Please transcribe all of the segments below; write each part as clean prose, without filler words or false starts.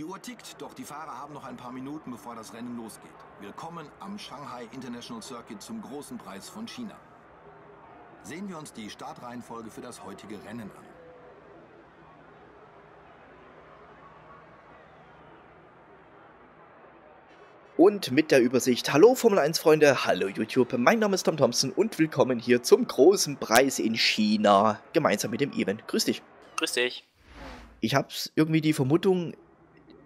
Die Uhr tickt, doch die Fahrer haben noch ein paar Minuten, bevor das Rennen losgeht. Willkommen am Shanghai International Circuit zum großen Preis von China. Sehen wir uns die Startreihenfolge für das heutige Rennen an. Und mit der Übersicht, hallo Formel 1 Freunde, hallo YouTube, mein Name ist Tom Thompson und willkommen hier zum großen Preis in China, gemeinsam mit dem Event. Grüß dich. Grüß dich. Ich habe irgendwie die Vermutung,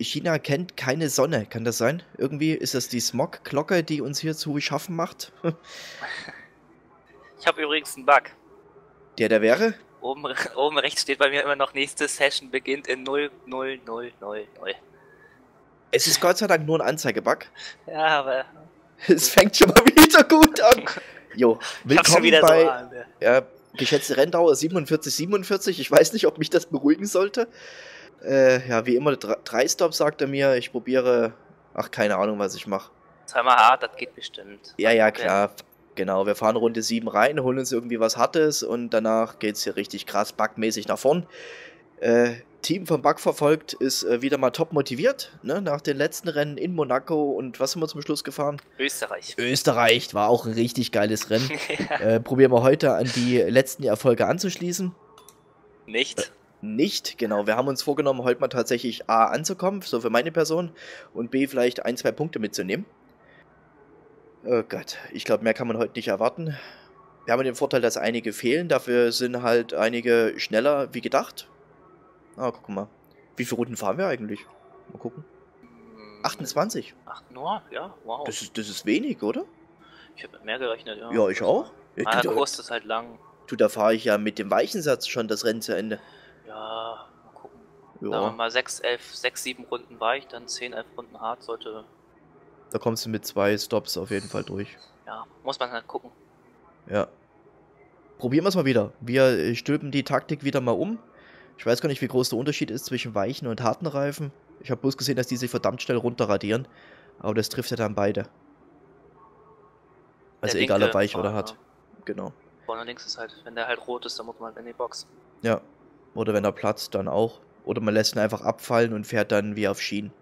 China kennt keine Sonne, kann das sein? Irgendwie ist das die Smog-Glocke, die uns hier zu schaffen macht. Ich habe übrigens einen Bug. Der wäre? Oben rechts steht bei mir immer noch, nächste Session beginnt in 00000. Es ist Gott sei Dank nur ein Anzeigebug. Ja, aber... Es fängt schon mal wieder gut an. Jo, willkommen wieder bei... So an, ja. Geschätzte Renndauer 47,47. Ich weiß nicht, ob mich das beruhigen sollte. Ja, wie immer, 3 Stops sagt er mir. Ich probiere... Ach, keine Ahnung, was ich mache. Zweimal hart, das geht bestimmt. Ja, ja, klar. Genau, wir fahren Runde 7 rein, holen uns irgendwie was Hartes und danach geht es hier richtig krass bugmäßig nach vorn. Team von Bug verfolgt ist wieder mal top motiviert, ne? Nach den letzten Rennen in Monaco und was sind wir zum Schluss gefahren? Österreich. Österreich, war auch ein richtig geiles Rennen. Ja. Probieren wir heute an die letzten Erfolge anzuschließen. Nicht? Nicht, genau. Wir haben uns vorgenommen, heute mal tatsächlich A anzukommen, so für meine Person, und B vielleicht 1, 2 Punkte mitzunehmen. Oh Gott, ich glaube, mehr kann man heute nicht erwarten. Wir haben den Vorteil, dass einige fehlen, dafür sind halt einige schneller wie gedacht. Ah, guck mal. Wie viele Runden fahren wir eigentlich? Mal gucken. 28. Nur? Ja, wow. Das ist wenig, oder? Ich habe mit mehr gerechnet, ja. Ja, ich auch. Ja, ah, der Kurs ist halt lang. Du, da fahre ich ja mit dem Weichensatz schon das Rennen zu Ende. Ja, mal gucken. Ja. Sagen wir mal 6, 7 Runden weich, dann 10, 11 Runden hart sollte... Da kommst du mit 2 Stops auf jeden Fall durch. Ja, muss man halt gucken. Ja. Probieren wir es mal wieder. Wir stülpen die Taktik wieder mal um. Ich weiß gar nicht, wie groß der Unterschied ist zwischen weichen und harten Reifen. Ich habe bloß gesehen, dass die sich verdammt schnell runterradieren. Aber das trifft ja dann beide. Also egal, ob weich oder hart. Genau. Vorne links ist halt, wenn der halt rot ist, dann muss man in die Box. Ja. Oder wenn er platzt, dann auch. Oder man lässt ihn einfach abfallen und fährt dann wie auf Schienen.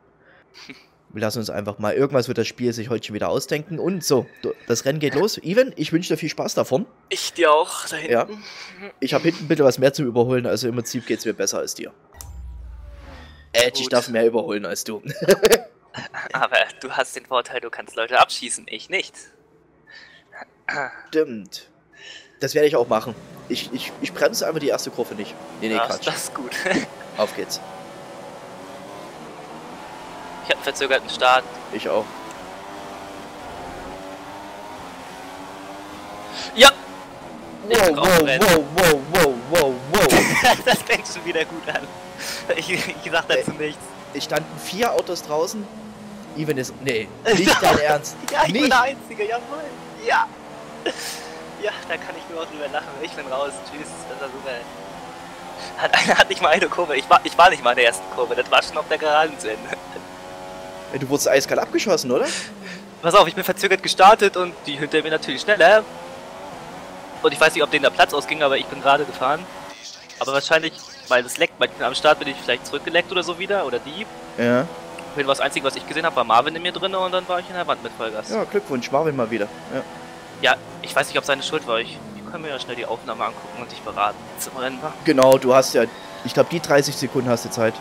Wir lassen uns einfach mal, irgendwas wird das Spiel sich heute schon wieder ausdenken. Und so, das Rennen geht los. Even, ich wünsche dir viel Spaß davon. Ich dir auch, da hinten. Ja. Ich habe hinten bitte was mehr zum Überholen, also im Prinzip geht es mir besser als dir. Ich darf mehr überholen als du. Aber du hast den Vorteil, du kannst Leute abschießen, ich nicht. Stimmt. Das werde ich auch machen. Ich bremse einfach die erste Kurve nicht. Nee, Quatsch. Das ist gut. Auf geht's. Ich habe einen verzögerten Start. Ich auch. Ja! Wow. Das fängt schon wieder gut an. Ich sag dazu nichts. Es standen 4 Autos draußen. Even ist... Nee, nicht dein Ernst. Ja, ich bin der Einzige, jawohl. Ja! Ja, da kann ich nur auch drüber lachen. Ich bin raus. Tschüss, das war super. Hat nicht mal eine Kurve. Ich war nicht mal in der ersten Kurve. Das war schon auf der Geraden zu Ende. Du wurdest eiskalt abgeschossen, oder? Pass auf, ich bin verzögert gestartet und die hinter mir natürlich schneller. Und ich weiß nicht, ob denen der Platz ausging, aber ich bin gerade gefahren. Aber wahrscheinlich, weil das leckt, weil ich am Start bin, ich vielleicht zurückgeleckt oder so wieder, oder die. Ja. Und das Einzige, was ich gesehen habe, war Marvin in mir drin und dann war ich in der Wand mit Vollgas. Ja, Glückwunsch, Marvin mal wieder. Ja, ich weiß nicht, ob seine Schuld war. Ich kann mir ja schnell die Aufnahme angucken und dich beraten. Jetzt im Rennen war. Genau, du hast ja, ich glaube, die 30 Sekunden hast du Zeit.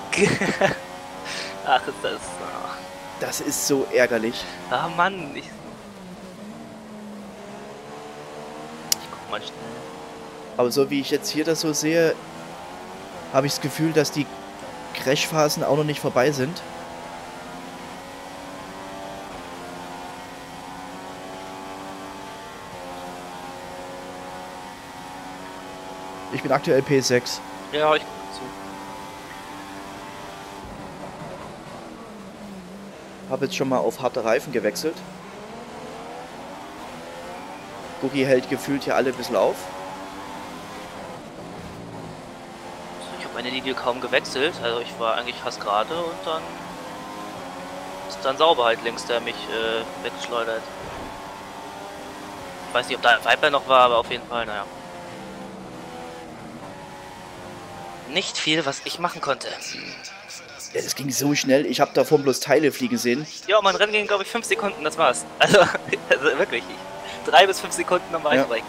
Ach, ist das... Das ist so ärgerlich. Ah, Mann. Ich guck mal schnell. Aber so wie ich jetzt hier das so sehe, habe ich das Gefühl, dass die Crashphasen auch noch nicht vorbei sind. Ich bin aktuell P6. Ja, ich guck zu. Habe jetzt schon mal auf harte Reifen gewechselt. Gucki hält gefühlt hier alle ein bisschen auf. Ich habe meine Linie kaum gewechselt, also ich war eigentlich fast gerade und dann ist dann Sauber halt links, der mich weggeschleudert. Ich weiß nicht, ob da ein Viper noch war, aber auf jeden Fall, naja. Nicht viel, was ich machen konnte. Es ging so schnell, ich habe davon bloß Teile fliegen sehen. Ja, mein Rennen ging, glaube ich, 5 Sekunden, das war's. Also wirklich, 3 bis 5 Sekunden am Einsteigen.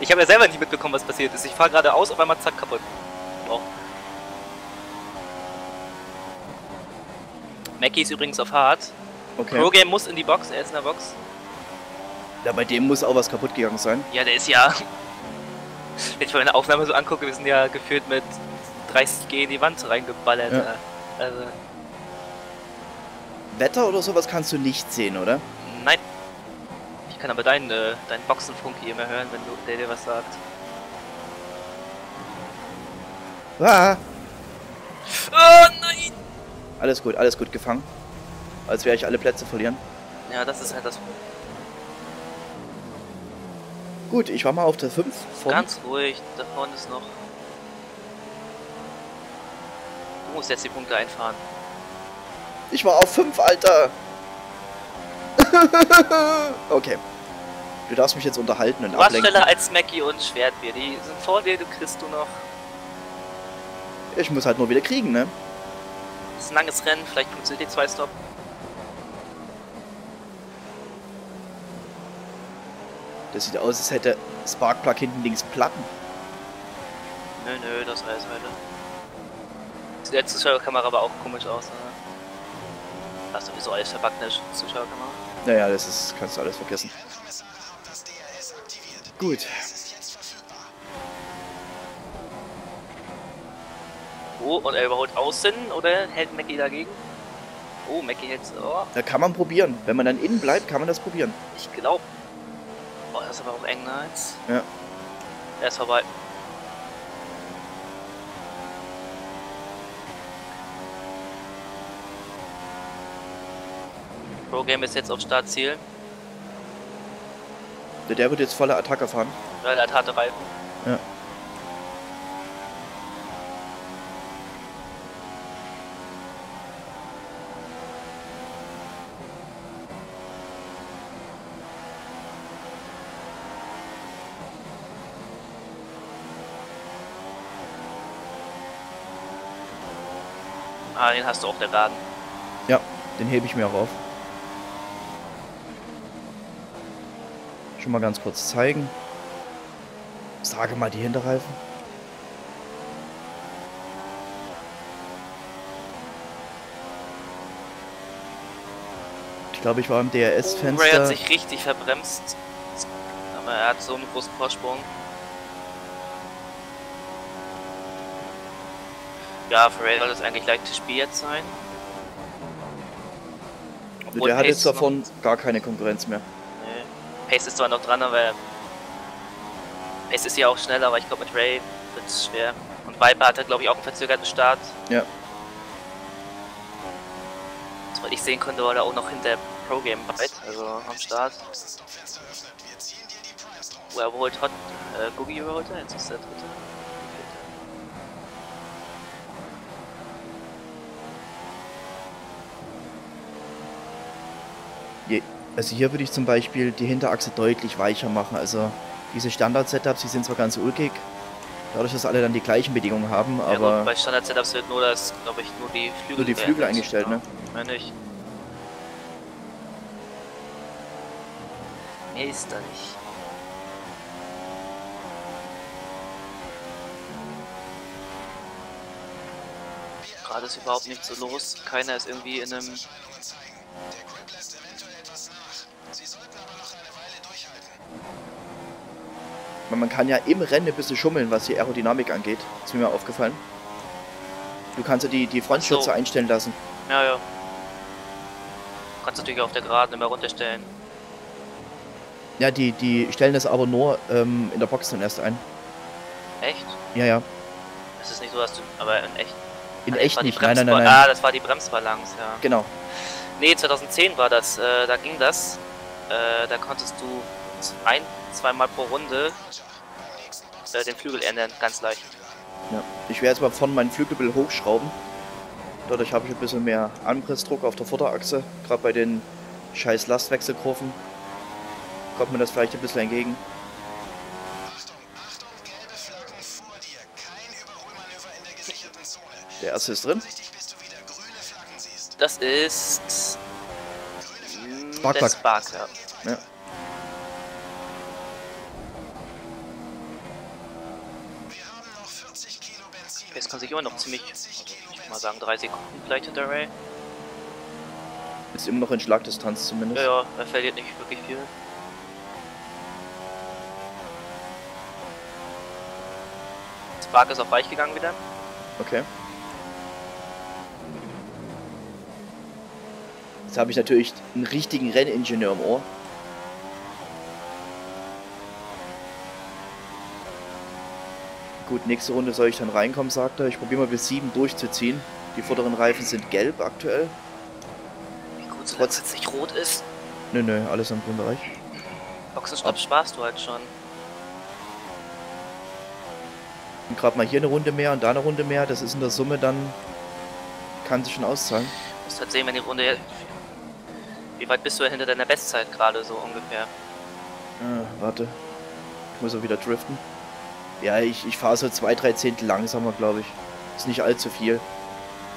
Ich habe ja selber nicht mitbekommen, was passiert ist. Ich fahre geradeaus, auf einmal zack, kaputt. Wow. Mackie ist übrigens auf Hard. Okay. Pro-Game muss in die Box, er ist in der Box. Ja, bei dem muss auch was kaputt gegangen sein. Ja, der ist ja... Wenn ich meine Aufnahme so angucke, wir sind ja gefühlt mit 30G in die Wand reingeballert. Ja. Also. Wetter oder sowas kannst du nicht sehen, oder? Nein. Ich kann aber deinen Boxenfunk hier immer hören, wenn der dir was sagt. Ah! Oh nein! Alles gut gefangen. Als wäre ich alle Plätze verlieren. Ja, das ist halt das Problem. Gut, ich war mal auf der 5. Ganz ruhig, da vorne ist noch. Du musst jetzt die Punkte einfahren. Ich war auf 5, Alter! Okay. Du darfst mich jetzt unterhalten und ablenken. Schneller als Mackie und Schwertbier. Die sind vor dir, du kriegst du noch. Ich muss halt nur wieder kriegen, ne? Das ist ein langes Rennen, vielleicht funktioniert die 2-Stop. Das sieht aus, als hätte Sparkplug hinten links Platten. Nö, das weiß weiter. Die Zuschauerkamera aber auch komisch aus, ne? Hast du sowieso alles verbackt in der Zuschauerkamera? Naja, das ist, kannst du alles vergessen. Gut. Oh, und er überholt außen, oder hält Mackie dagegen? Oh, Mackie hält... Oh. Da kann man probieren. Wenn man dann innen bleibt, kann man das probieren. Ich glaube... Oh, das ist aber auch eng, ne? Jetzt. Ja. Er ist vorbei. Pro-Game ist jetzt auf Startziel. Der wird jetzt voller Attacke fahren. Ja, der hat harte Reifen. Ja. Ah, den hast du auch der Raden. Ja, den hebe ich mir auch auf. Schon mal ganz kurz zeigen. Sage mal die Hinterreifen. Ich glaube, ich war im DRS-Fenster. Ray hat sich richtig verbremst. Aber er hat so einen großen Vorsprung. Ja, für Ray soll das eigentlich leichtes Spiel jetzt sein. Obwohl der hat Pace jetzt davon gar keine Konkurrenz mehr. Nee. Pace ist zwar noch dran, aber... Pace ist ja auch schneller, aber ich glaube mit Ray wird es schwer. Und Viper hatte, glaube ich, auch einen verzögerten Start. Ja. Soweit ich sehen konnte, war er auch noch hinter Pro-Game weit, also am Start. Oh, er überholt Hot... Googie überholt er, jetzt ist der dritte. Also hier würde ich zum Beispiel die Hinterachse deutlich weicher machen, also diese Standard-Setups, die sind zwar ganz ulkig, dadurch, dass alle dann die gleichen Bedingungen haben, ja, aber... Gut, bei Standard-Setups wird nur das, glaube ich, nur die Flügel eingestellt, ne? Nein, nicht. Nee, ist da nicht. Gerade ist überhaupt nicht so los, keiner ist irgendwie in einem... Man kann ja im Rennen ein bisschen schummeln, was die Aerodynamik angeht. Ist mir mal aufgefallen. Du kannst ja die Frontschürze einstellen lassen. Ja. Du kannst natürlich auf der Geraden immer runterstellen. Ja, die stellen das aber nur in der Box dann erst ein. Echt? Ja. Das ist nicht so, dass du... Aber in echt... In echt nicht, nein. Ah, das war die Bremsbalance, ja. Genau. Nee, 2010 war das, da ging das. Da konntest du zweimal pro Runde den Flügel ändern, ganz leicht. Ja, ich werde jetzt mal von meinen Flügelbild hochschrauben. Dadurch habe ich ein bisschen mehr Anpressdruck auf der Vorderachse. Gerade bei den scheiß Lastwechselkurven kommt mir das vielleicht ein bisschen entgegen. Der erste ist drin. Das ist... Spark. Spark, ja. Ja. Jetzt kann sich immer noch ziemlich, ich mal sagen, 3 Sekunden vielleicht hinter Ray. Ist immer noch in Schlagdistanz zumindest. Ja, ja, er verliert nicht wirklich viel. Spark ist auf Weich gegangen wieder. Okay. Jetzt habe ich natürlich einen richtigen Renningenieur im Ohr. Gut, nächste Runde soll ich dann reinkommen, sagt er. Ich probiere mal bis 7 durchzuziehen. Die vorderen Reifen sind gelb aktuell. Wie gut, solange es jetzt nicht rot ist. Nö, nö, alles im grünen Bereich. Boxenstopp sparst du halt schon. Und gerade mal hier eine Runde mehr und da eine Runde mehr. Das ist in der Summe dann... Kann sich schon auszahlen. Du musst halt sehen, wenn die Runde... Wie weit bist du hinter deiner Bestzeit gerade so ungefähr? Ah, warte. Ich muss auch wieder driften. Ja, ich fahre so 2-3 Zehntel langsamer, glaube ich. Ist nicht allzu viel.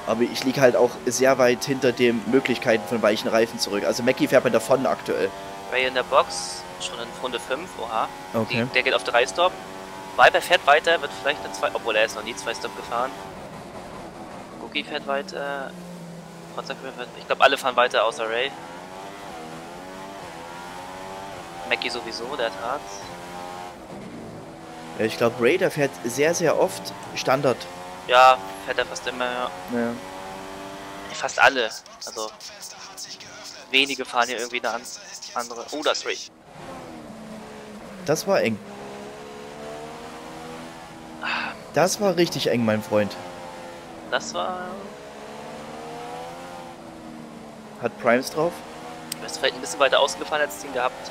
Aber ich liege halt auch sehr weit hinter den Möglichkeiten von weichen Reifen zurück. Also Mackie fährt man davon aktuell. Ray in der Box, schon in Runde 5, oha. Okay. Der geht auf 3 Stop. Weiber fährt weiter, wird vielleicht eine 2... Obwohl, er ist noch nie 2 Stop gefahren. Gookie fährt weiter. Ich glaube, alle fahren weiter, außer Ray. Mackie sowieso, der tat's. Ja, ich glaube, Ray, der fährt sehr, sehr oft Standard. Ja, fährt er fast immer, ja. Ja. Fast alle. Also, wenige fahren hier irgendwie eine andere. Oh, das ist Ray. Das war eng. Das war richtig eng, mein Freund. Das war... Hat Primes drauf? Du bist vielleicht ein bisschen weiter außen gefahren, als den gehabt.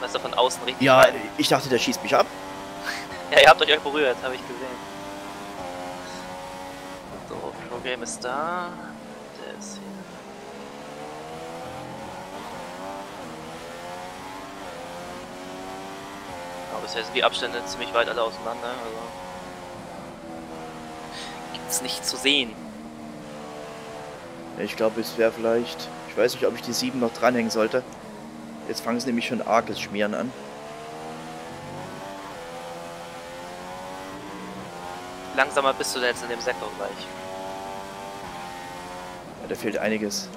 Du hast da von außen richtig... Ja, rein. Ich dachte, der schießt mich ab. Ja, ihr habt euch berührt, habe ich gesehen. So, Pro-Game ist da. Der ist hier. Aber bisher sind die Abstände ziemlich weit alle auseinander. Also gibt's nicht zu sehen. Ich glaube, es wäre vielleicht... Ich weiß nicht, ob ich die 7 noch dranhängen sollte. Jetzt fangen es nämlich schon arges Schmieren an. Langsamer bist du denn jetzt in dem Sektor gleich? Ja, da fehlt einiges.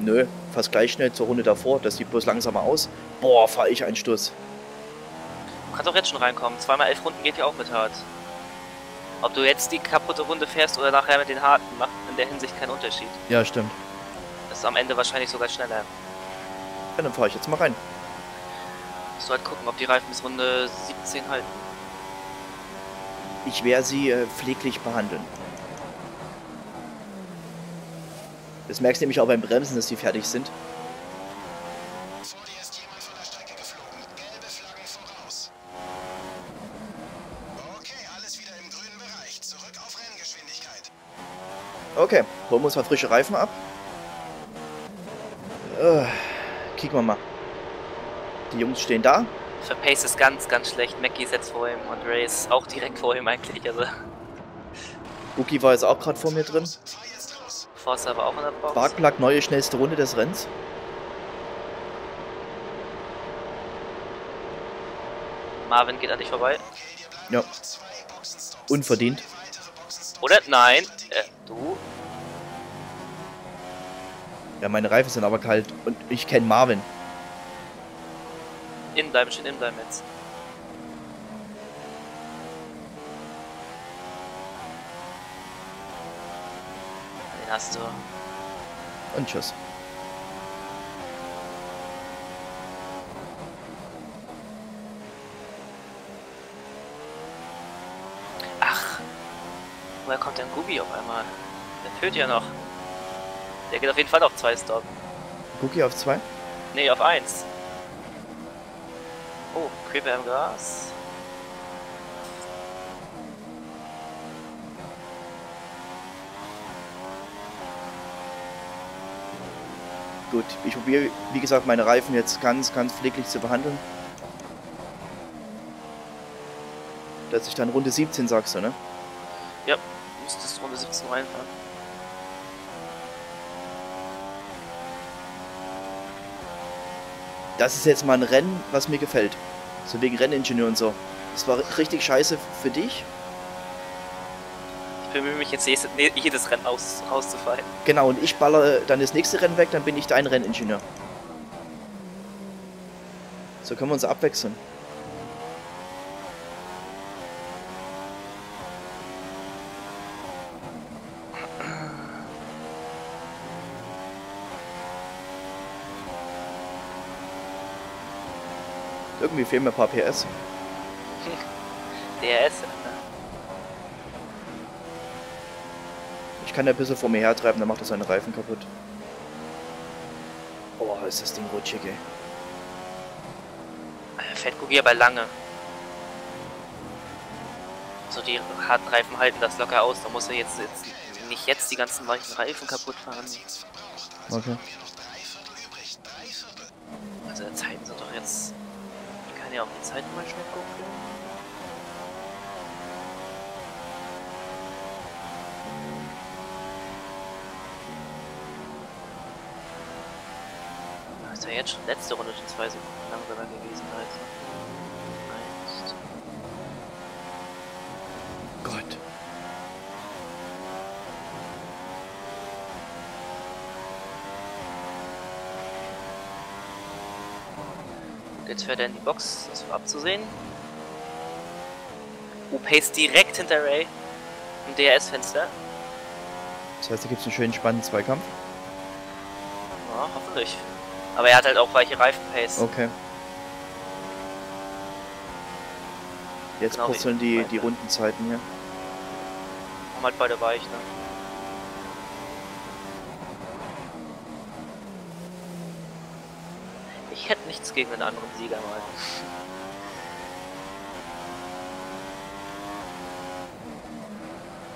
Nö, fast gleich schnell zur Runde davor. Das sieht bloß langsamer aus. Boah, fahre ich einen Sturz. Du kannst auch jetzt schon reinkommen. 2x11 Runden geht ja auch mit hart. Ob du jetzt die kaputte Runde fährst oder nachher mit den harten, macht in der Hinsicht keinen Unterschied. Ja, stimmt. Das ist am Ende wahrscheinlich sogar schneller. Ja, dann fahre ich jetzt mal rein. Musst du halt gucken, ob die Reifen bis Runde 17 halten. Ich werde sie pfleglich behandeln. Das merkst du nämlich auch beim Bremsen, dass die fertig sind. Vor dir ist jemand von der Strecke geflogen. Gelbe Flagge voraus. Okay, alles wieder im grünen Bereich. Zurück auf Renngeschwindigkeit. Okay, holen wir uns mal frische Reifen ab. Kicken wir mal. Die Jungs stehen da. Für Pace ist ganz, ganz schlecht. Mackie ist jetzt vor ihm und Ray ist auch direkt vor ihm eigentlich. Also. Gookie war jetzt auch gerade vor mir drin. Forster aber auch in der Box. Barkplug, neue schnellste Runde des Rennens. Marvin geht an dich vorbei. Ja. Unverdient. Oder? Nein. Du? Ja, meine Reifen sind aber kalt und ich kenne Marvin. Innen bleiben, schön innen bleiben jetzt. Den hast du. Und tschüss. Ach. Woher kommt denn Gookie auf einmal? Der fehlt ja noch. Der geht auf jeden Fall auf 2 Stop. Gookie auf 2? Nee, auf 1. Oh, Creeper im Gras. Gut, ich probiere, wie gesagt, meine Reifen jetzt ganz, ganz pfleglich zu behandeln. Dass ich dann Runde 17 sagst du, ne? Ja, müsstest Runde 17 reinfahren. das ist jetzt mal ein Rennen, was mir gefällt. So wegen Renningenieur und so. Das war richtig scheiße für dich. Ich bemühe mich jetzt jedes Rennen rauszufallen. Genau, und ich ballere dann das nächste Rennen weg, dann bin ich dein Renningenieur. So können wir uns abwechseln. Irgendwie fehlen mir ein paar PS. DRS. Ich kann ja ein bisschen vor mir hertreiben, dann macht er seine Reifen kaputt. Oh, ist das Ding rutschig, ey. Fährt Gugi aber lange. So, die harten Reifen halten das locker aus, da muss er jetzt nicht die ganzen weichen Reifen kaputt fahren. Okay. Also, die Zeiten sind doch jetzt... Ich kann ja auch die Zeiten mal schnell gucken. Das ist ja jetzt schon letzte Runde schon 2 Sekunden langsamer gewesen als... Gott. Und jetzt fährt er in die Box, das war abzusehen. Pace direkt hinter Ray im DRS-Fenster. Das heißt, da gibt es einen schönen spannenden Zweikampf? Ja, hoffentlich. Aber er hat halt auch weiche Reifenpace. Okay. Jetzt genau purzeln die Rundenzeiten hier. Haben halt beide weich, ne? Ich hätte nichts gegen den anderen Sieger mal.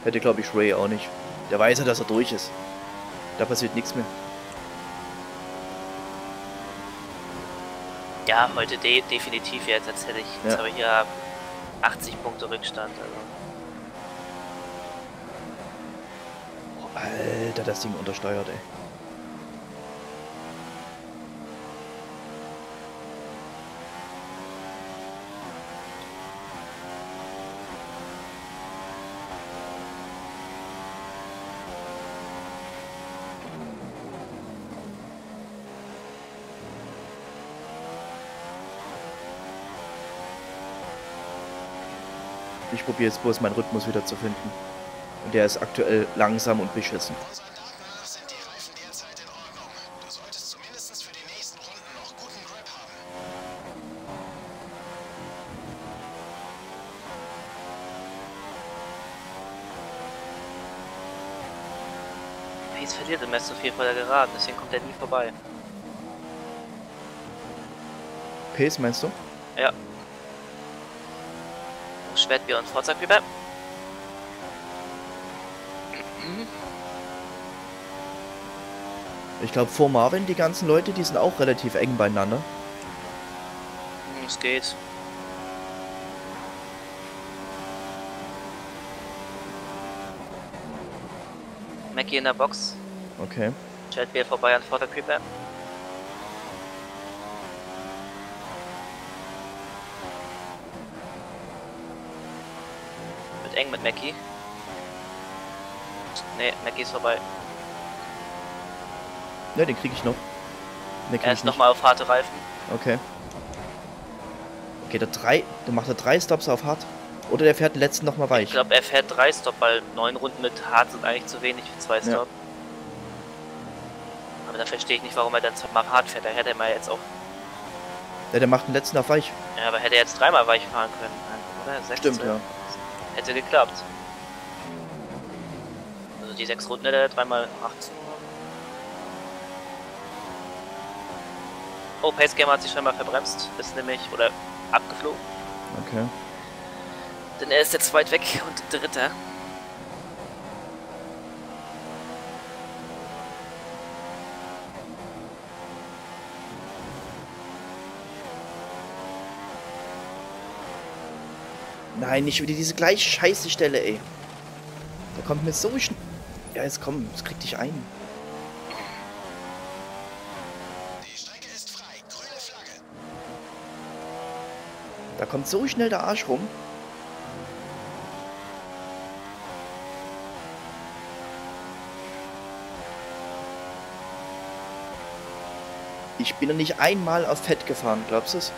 Hätte, glaube ich, Ray auch nicht. Der weiß ja, dass er durch ist. Da passiert nichts mehr. Ja, heute definitiv jetzt, als hätte ich, ja. Jetzt habe ich ja 80 Punkte Rückstand, also. Oh, Alter, das Ding untersteuert, ey. Ich probiere jetzt bloß meinen Rhythmus wieder zu finden. Und der ist aktuell langsam und beschissen. Pace verliert im Mess so viel vor der Geraden, deswegen kommt er nie vorbei. Pace meinst du? Ja. Schwertbier und Fahrzeugbier. Ich glaube, vor Marvin, die ganzen Leute, die sind auch relativ eng beieinander. Es geht. Mackie in der Box. Okay. Schwertbier vorbei an Fahrzeugbier. Eng mit Mackie. Ne, Mackie ist vorbei. Ne, den kriege ich noch. Er ist nochmal auf harte Reifen. Okay. Okay, dann macht er 3 Stops auf hart. Oder der fährt den letzten nochmal weich. Ich glaube, er fährt 3 Stop, weil 9 Runden mit hart sind eigentlich zu wenig für 2 Stop. Ja. Aber da verstehe ich nicht, warum er dann 2-mal hart fährt. Da hätte er mal jetzt auch... Ja, der macht den letzten auf weich. Ja, aber hätte er jetzt 3-mal weich fahren können. Oder? 6, stimmt, 12. Ja. Hätte geklappt. Also die 6 Runden hätte er 3 mal 18. Oh, Pacegamer hat sich scheinbar verbremst. Ist nämlich, oder abgeflogen. Okay. Denn er ist jetzt weit weg und Dritter. Nein, nicht wieder diese gleich scheiße Stelle, ey. Da kommt mir so schnell... Ja, jetzt komm, das kriegt dich ein. Die Strecke ist frei, grüne Flagge. Da kommt so schnell der Arsch rum. Ich bin noch nicht einmal auf Fett gefahren, glaubst du es?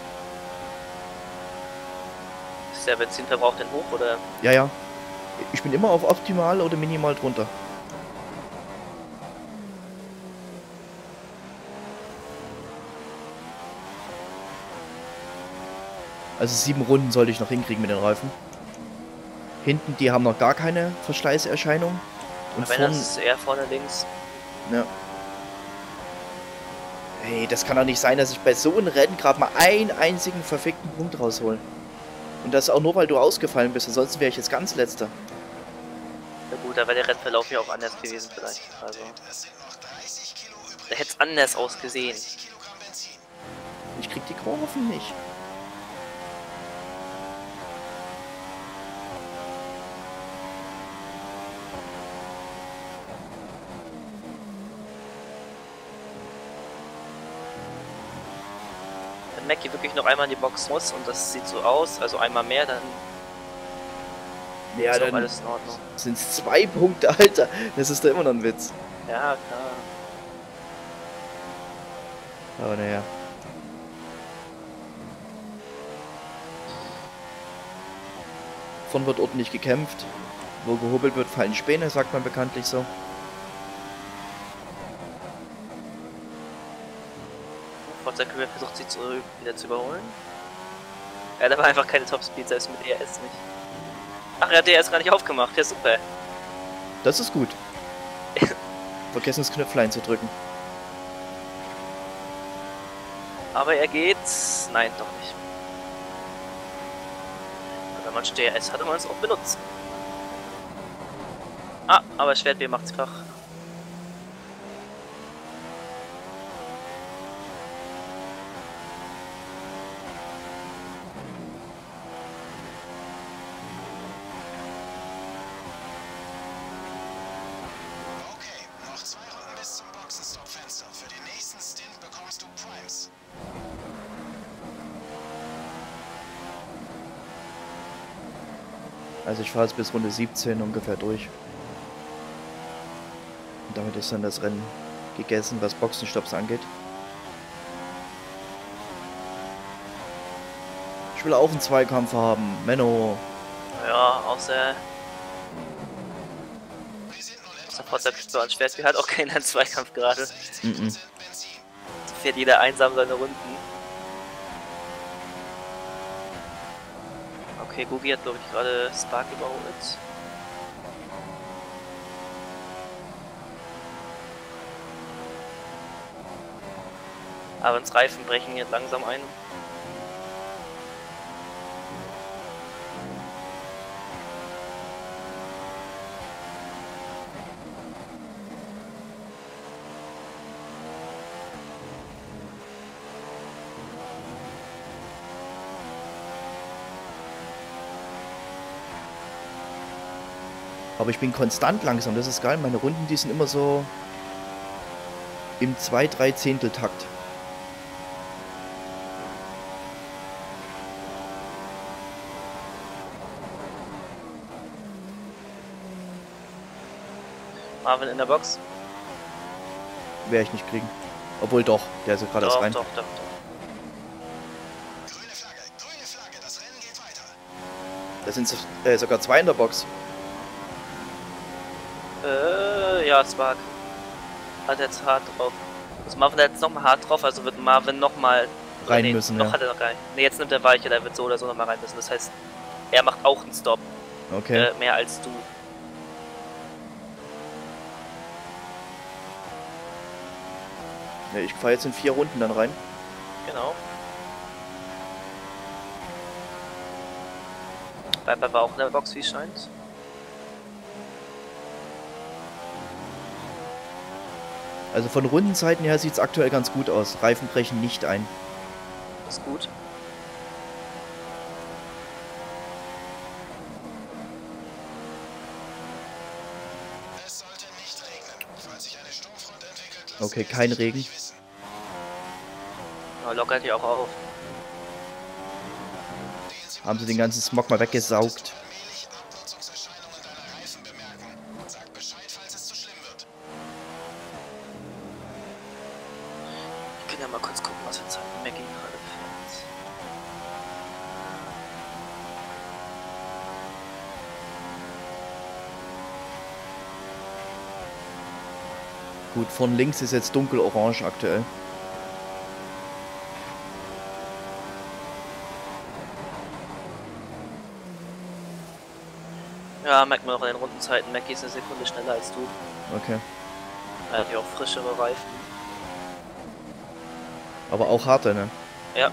Ist der Benzinverbrauch denn hoch, oder? Ja, ja. Ich bin immer auf optimal oder minimal drunter. Also 7 Runden sollte ich noch hinkriegen mit den Reifen. Hinten, die haben noch gar keine Verschleißerscheinung. Und wenn, das ist eher vorne links. Ja. Hey, das kann doch nicht sein, dass ich bei so einem Rennen gerade mal einen einzigen verfickten Punkt raushole. Und das auch nur, weil du ausgefallen bist, ansonsten wäre ich jetzt ganz letzter. Na gut, da wäre der Rennverlauf ja auch anders gewesen vielleicht. Also, da hätte es anders ausgesehen. Ich krieg die Kurven nicht. Mackie wirklich noch einmal in die Box muss und das sieht so aus, also einmal mehr, dann ja, ist dann alles in Ordnung. Sind es 2 Punkte, Alter, das ist doch immer noch ein Witz. Ja, klar. Aber naja. Vorn wird ordentlich gekämpft, wo gehobelt wird, fallen Späne, sagt man bekanntlich so. Können wir versucht, sie wieder zu überholen. Ja, da war einfach keine Topspeed, selbst mit DRS nicht. Ach, er hat DRS gar nicht aufgemacht, ja super. Das ist gut. Vergessen das Knöpflein zu drücken. Aber er geht... Nein, doch nicht. Wenn man schon DRS hatte, man es auch benutzt. Ah, aber Schwertweh macht's krach. Also ich fahre jetzt bis Runde 17 ungefähr durch. Und damit ist dann das Rennen gegessen, was Boxenstopps angeht. Ich will auch einen Zweikampf haben, Menno. Ja, außer WhatsApp ist so ein Schwert, wir hat auch keinen Zweikampf gerade. So fährt jeder einsam seine Runden. Okay, Gugi hat, glaube ich, gerade Spark überholt. Aber uns Reifen brechen jetzt langsam ein. Aber ich bin konstant langsam, das ist geil. Meine Runden, die sind immer so im 2/3 Zehntel-Takt. Marvin in der Box? Werde ich nicht kriegen. Obwohl doch, der ist ja gerade erst rein. Doch. Grüne Flagge, das Rennen geht weiter. Da sind sogar 2 in der Box. Ja, Spark hat jetzt hart drauf. Also Marvin hat jetzt nochmal hart drauf, also wird Marvin nochmal rein müssen. Noch ja. Hat er noch gar nicht. Ne, jetzt nimmt er Weiche, der wird so oder so nochmal rein müssen. Das heißt, er macht auch einen Stop. Okay. Mehr als du. Ja, ich fahre jetzt in 4 Runden dann rein. Genau. Viper war auch in der Box, wie es scheint. Also von Rundenzeiten her sieht es aktuell ganz gut aus. Reifen brechen nicht ein. Ist gut. Es sollte nicht regnen. Falls sich eine Sturmfront entwickelt, okay, kein Regen. Ja, lockert die auch auf. Haben sie den ganzen Smog mal weggesaugt. Gut, von links ist jetzt dunkelorange aktuell. Ja, merkt man auch an den Rundenzeiten. Mackie ist eine Sekunde schneller als du. Okay. Er hat ja auch frischere Reifen. Aber auch harte, ne? Ja.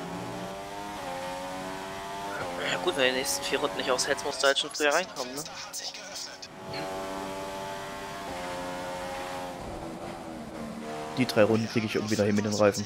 Ja gut, wenn du die nächsten 4 Runden nicht aushetzt, musst du halt schon früher reinkommen, ne? Die 3 Runden kriege ich irgendwie dahin mit den Reifen.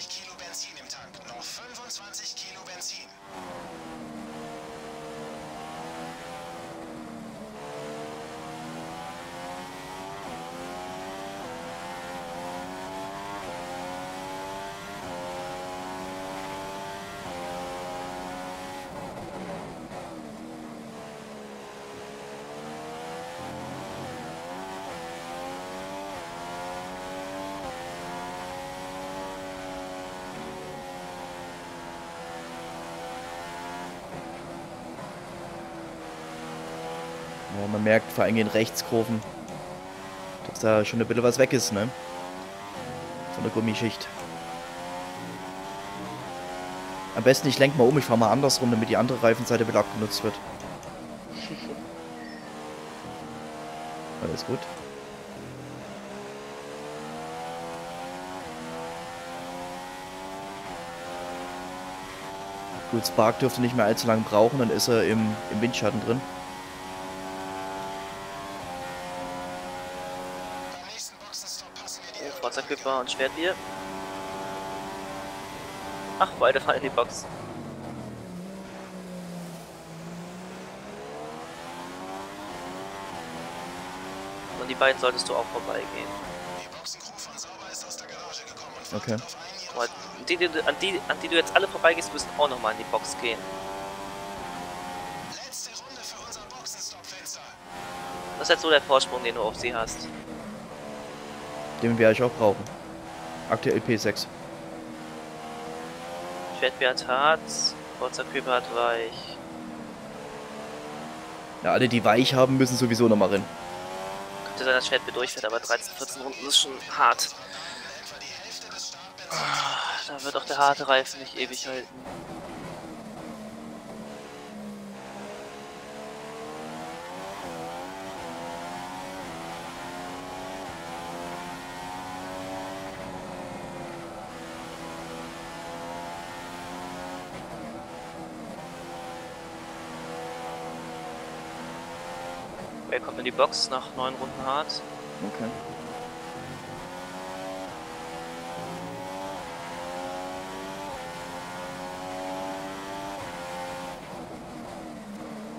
Man merkt vor allem in Rechtskurven, dass da schon ein bisschen was weg ist, ne? Von der Gummischicht. Am besten ich lenke mal um, ich fahre mal andersrum, damit die andere Reifenseite wieder abgenutzt wird. Alles gut. Gut, Spark dürfte nicht mehr allzu lange brauchen, dann ist er im Windschatten drin. Fahrzeugküpfer und Schwertbier. Ach, beide fallen in die Box. Und die beiden solltest du auch vorbeigehen. Die Boxenkuh von Sauber ist aus der Garage gekommen und okay. An die du jetzt alle vorbeigehst, müssen auch nochmal in die Box gehen. Letzte Runde für unser Boxenstoppfenster. Das ist halt so der Vorsprung, den du auf sie hast. Den werde ich auch brauchen. Aktuell P6. Schwertbier hat hart, Forza-Küber hat weich. Ja, alle die weich haben, müssen sowieso nochmal rein. Könnte sein, dass Schwertbier durchfährt, aber 13, 14 Runden ist schon hart. Da wird auch der harte Reifen nicht ewig halten. Er kommt in die Box nach 9 Runden hart. Okay.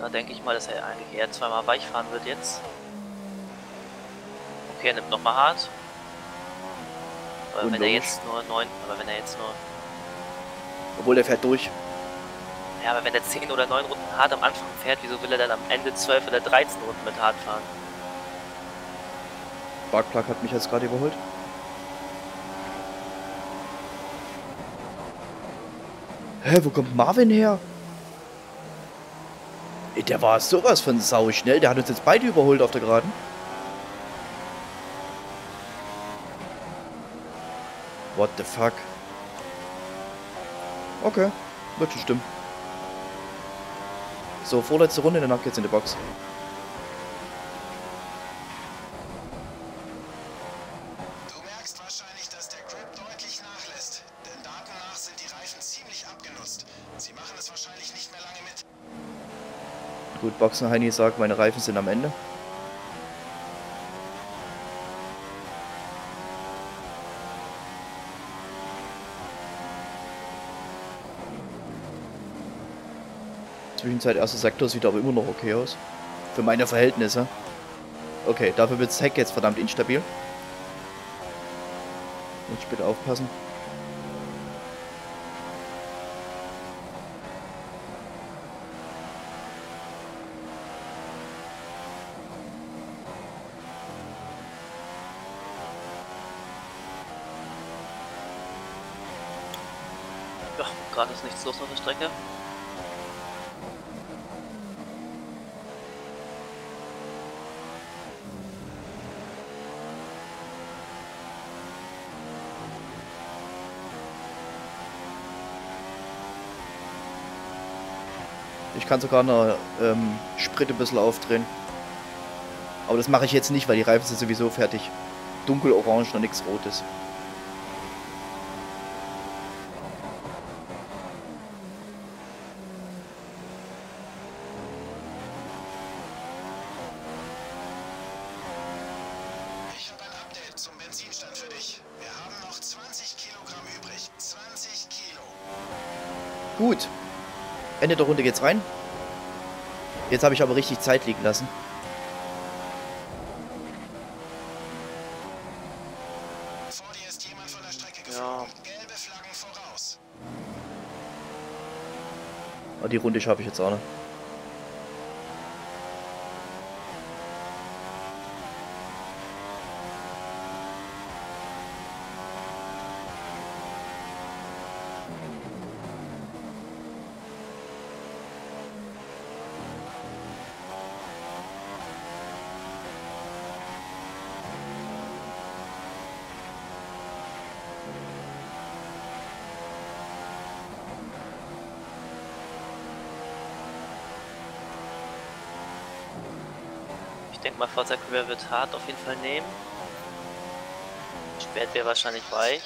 Da denke ich mal, dass er eigentlich eher zweimal weich fahren wird jetzt. Okay, er nimmt nochmal hart. Aber wenn er jetzt nur 9, aber wenn er jetzt nur... Obwohl, er fährt durch. Ja, aber wenn er 10 oder 9 Runden hart am Anfang fährt, wieso will er dann am Ende 12 oder 13 Runden mit hart fahren? Barkplug hat mich jetzt gerade überholt. Hä, wo kommt Marvin her? Der war sowas von sau schnell, der hat uns jetzt beide überholt auf der Geraden. What the fuck? Okay, wird schon stimmen. So, vorletzte Runde, danach geht's in die Box. Du merkst wahrscheinlich, dass der Grip deutlich nachlässt. Denn danach sind die Reifen ziemlich abgenutzt. Sie machen es wahrscheinlich nicht mehr lange mit. Gut, Boxenheini sagt, meine Reifen sind am Ende. Zwischenzeit erster Sektor sieht aber immer noch okay aus. Für meine Verhältnisse. Okay, dafür wird das Heck jetzt verdammt instabil. Muss ich bitte aufpassen. Ja, gerade ist nichts los auf der Strecke. Ich kann sogar eine Sprit ein bisschen aufdrehen. Aber das mache ich jetzt nicht, weil die Reifen sind sowieso fertig. Dunkelorange, noch nichts Rotes. Ich habe ein Update zum Benzinstand für dich. Wir haben noch 20 Kilogramm übrig. 20 Kilo. Gut. Ende der Runde geht's rein. Jetzt habe ich aber richtig Zeit liegen lassen. Vor dir ist jemand von der Strecke geflogen. Gelbe Flaggen voraus. Die Runde schaffe ich jetzt auch noch. Ich denke mal, Fahrzeugquer wird hart auf jeden Fall nehmen. Spät wäre wahrscheinlich weich.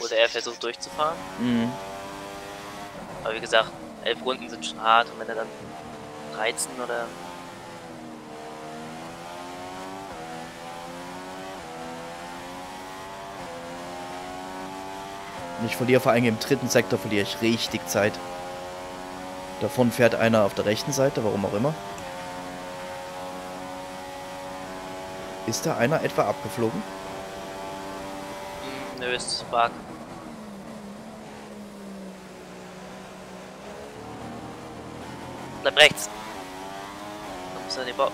Oder er versucht durchzufahren. Mhm. Aber wie gesagt, 11 Runden sind schon hart und wenn er dann 13 oder... Ich verliere vor allem im dritten Sektor, verliere ich richtig Zeit. Davon fährt einer auf der rechten Seite, warum auch immer. Ist da einer etwa abgeflogen? Nö, es ist Bug. Bleib rechts. Da muss er den Bau.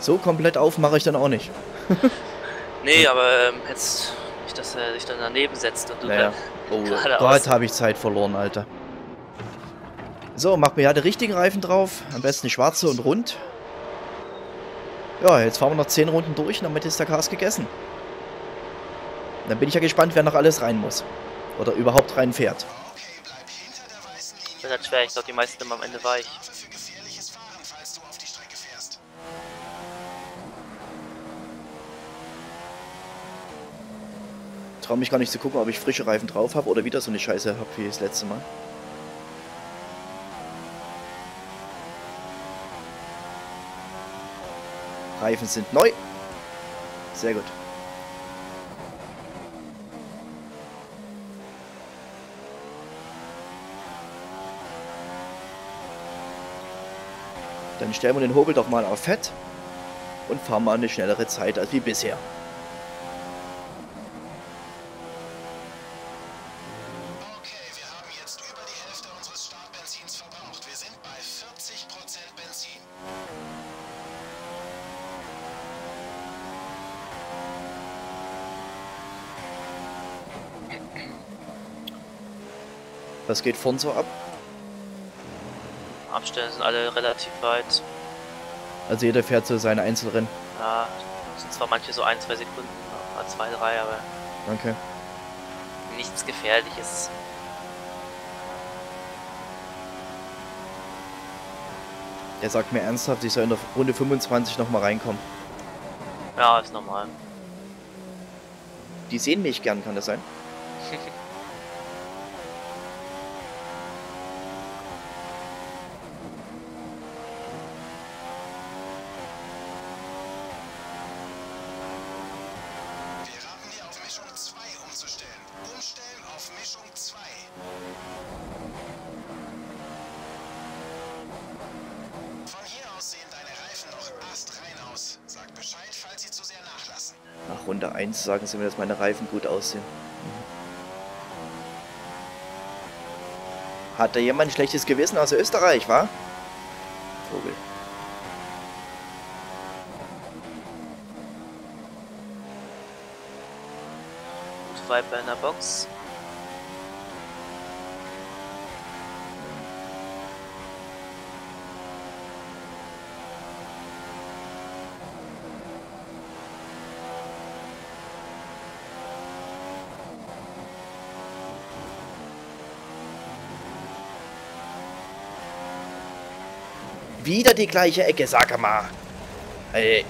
So komplett auf mache ich dann auch nicht. Nee, aber jetzt... dass er sich dann daneben setzt und du naja. Dann dort habe ich Zeit verloren, Alter. So, macht mir ja den richtigen Reifen drauf. Am besten schwarze und rund. Ja, jetzt fahren wir noch 10 Runden durch und damit ist der Cars gegessen. Dann bin ich ja gespannt, wer noch alles rein muss. Oder überhaupt rein fährt. Das ist halt schwer, ich glaube die meisten immer am Ende weich. Ich traue mich gar nicht zu gucken, ob ich frische Reifen drauf habe oder wieder so eine Scheiße habe wie das letzte Mal. Reifen sind neu. Sehr gut. Dann stellen wir den Hobel doch mal auf Fett und fahren mal eine schnellere Zeit als wie bisher. Was geht vorn so ab? Abstände sind alle relativ weit. Also jeder fährt so seine Einzelrennen? Ja, sind zwar manche so 1-2 Sekunden, mal 2-3, aber... Okay. Nichts Gefährliches. Der sagt mir ernsthaft, ich soll in der Runde 25 nochmal reinkommen. Ja, ist normal. Die sehen mich gern, kann das sein? Nach Runde 1 sagen sie mir, dass meine Reifen gut aussehen. Hat da jemand ein schlechtes Gewissen aus Österreich, wa? Vogel. Viper in der Box. Wieder die gleiche Ecke, sag mal. Hey.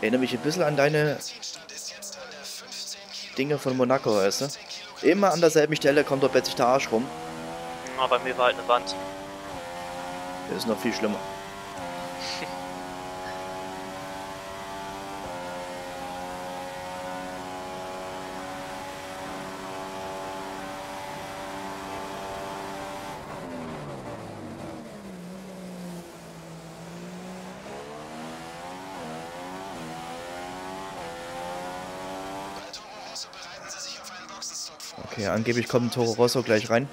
Erinnere mich ein bisschen an deine Dinge von Monaco, weißt du? Immer an derselben Stelle kommt doch plötzlich der Arsch rum. Ja, bei mir war halt eine Wand. Das ist noch viel schlimmer. Okay, angeblich kommt ein Toro Rosso gleich rein.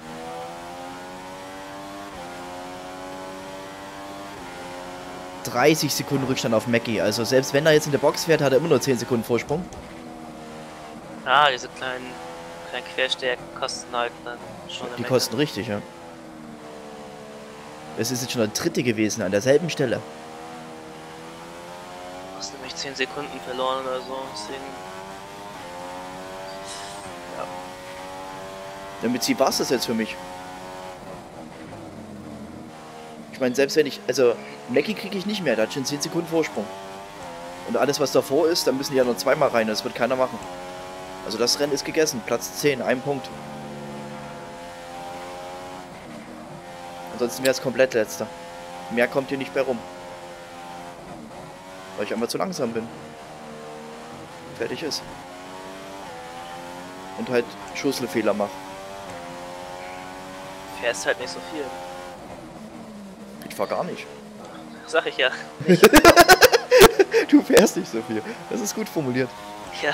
...30 Sekunden Rückstand auf Mackie. Also selbst wenn er jetzt in der Box fährt, hat er immer nur 10 Sekunden Vorsprung. Ah, diese kleinen Querstärken kosten halt dann schon eine Menge. Die kosten richtig, ja. Es ist jetzt schon der dritte gewesen, an derselben Stelle. Du hast nämlich 10 Sekunden verloren oder so, deswegen... Damit sie war es das jetzt für mich. Ich meine, selbst wenn ich... Also, Mackie kriege ich nicht mehr. Da hat schon 10 Sekunden Vorsprung. Und alles, was davor ist, da müssen die ja noch zweimal rein. Das wird keiner machen. Also das Rennen ist gegessen. Platz 10, 1 Punkt. Ansonsten wäre es komplett letzter. Mehr kommt hier nicht mehr rum. Weil ich einfach zu langsam bin. Fertig ist. Und halt Schusselfehler mache. Fährst halt nicht so viel. Ich fahr gar nicht. Sag ich ja. Du fährst nicht so viel. Das ist gut formuliert. Ja.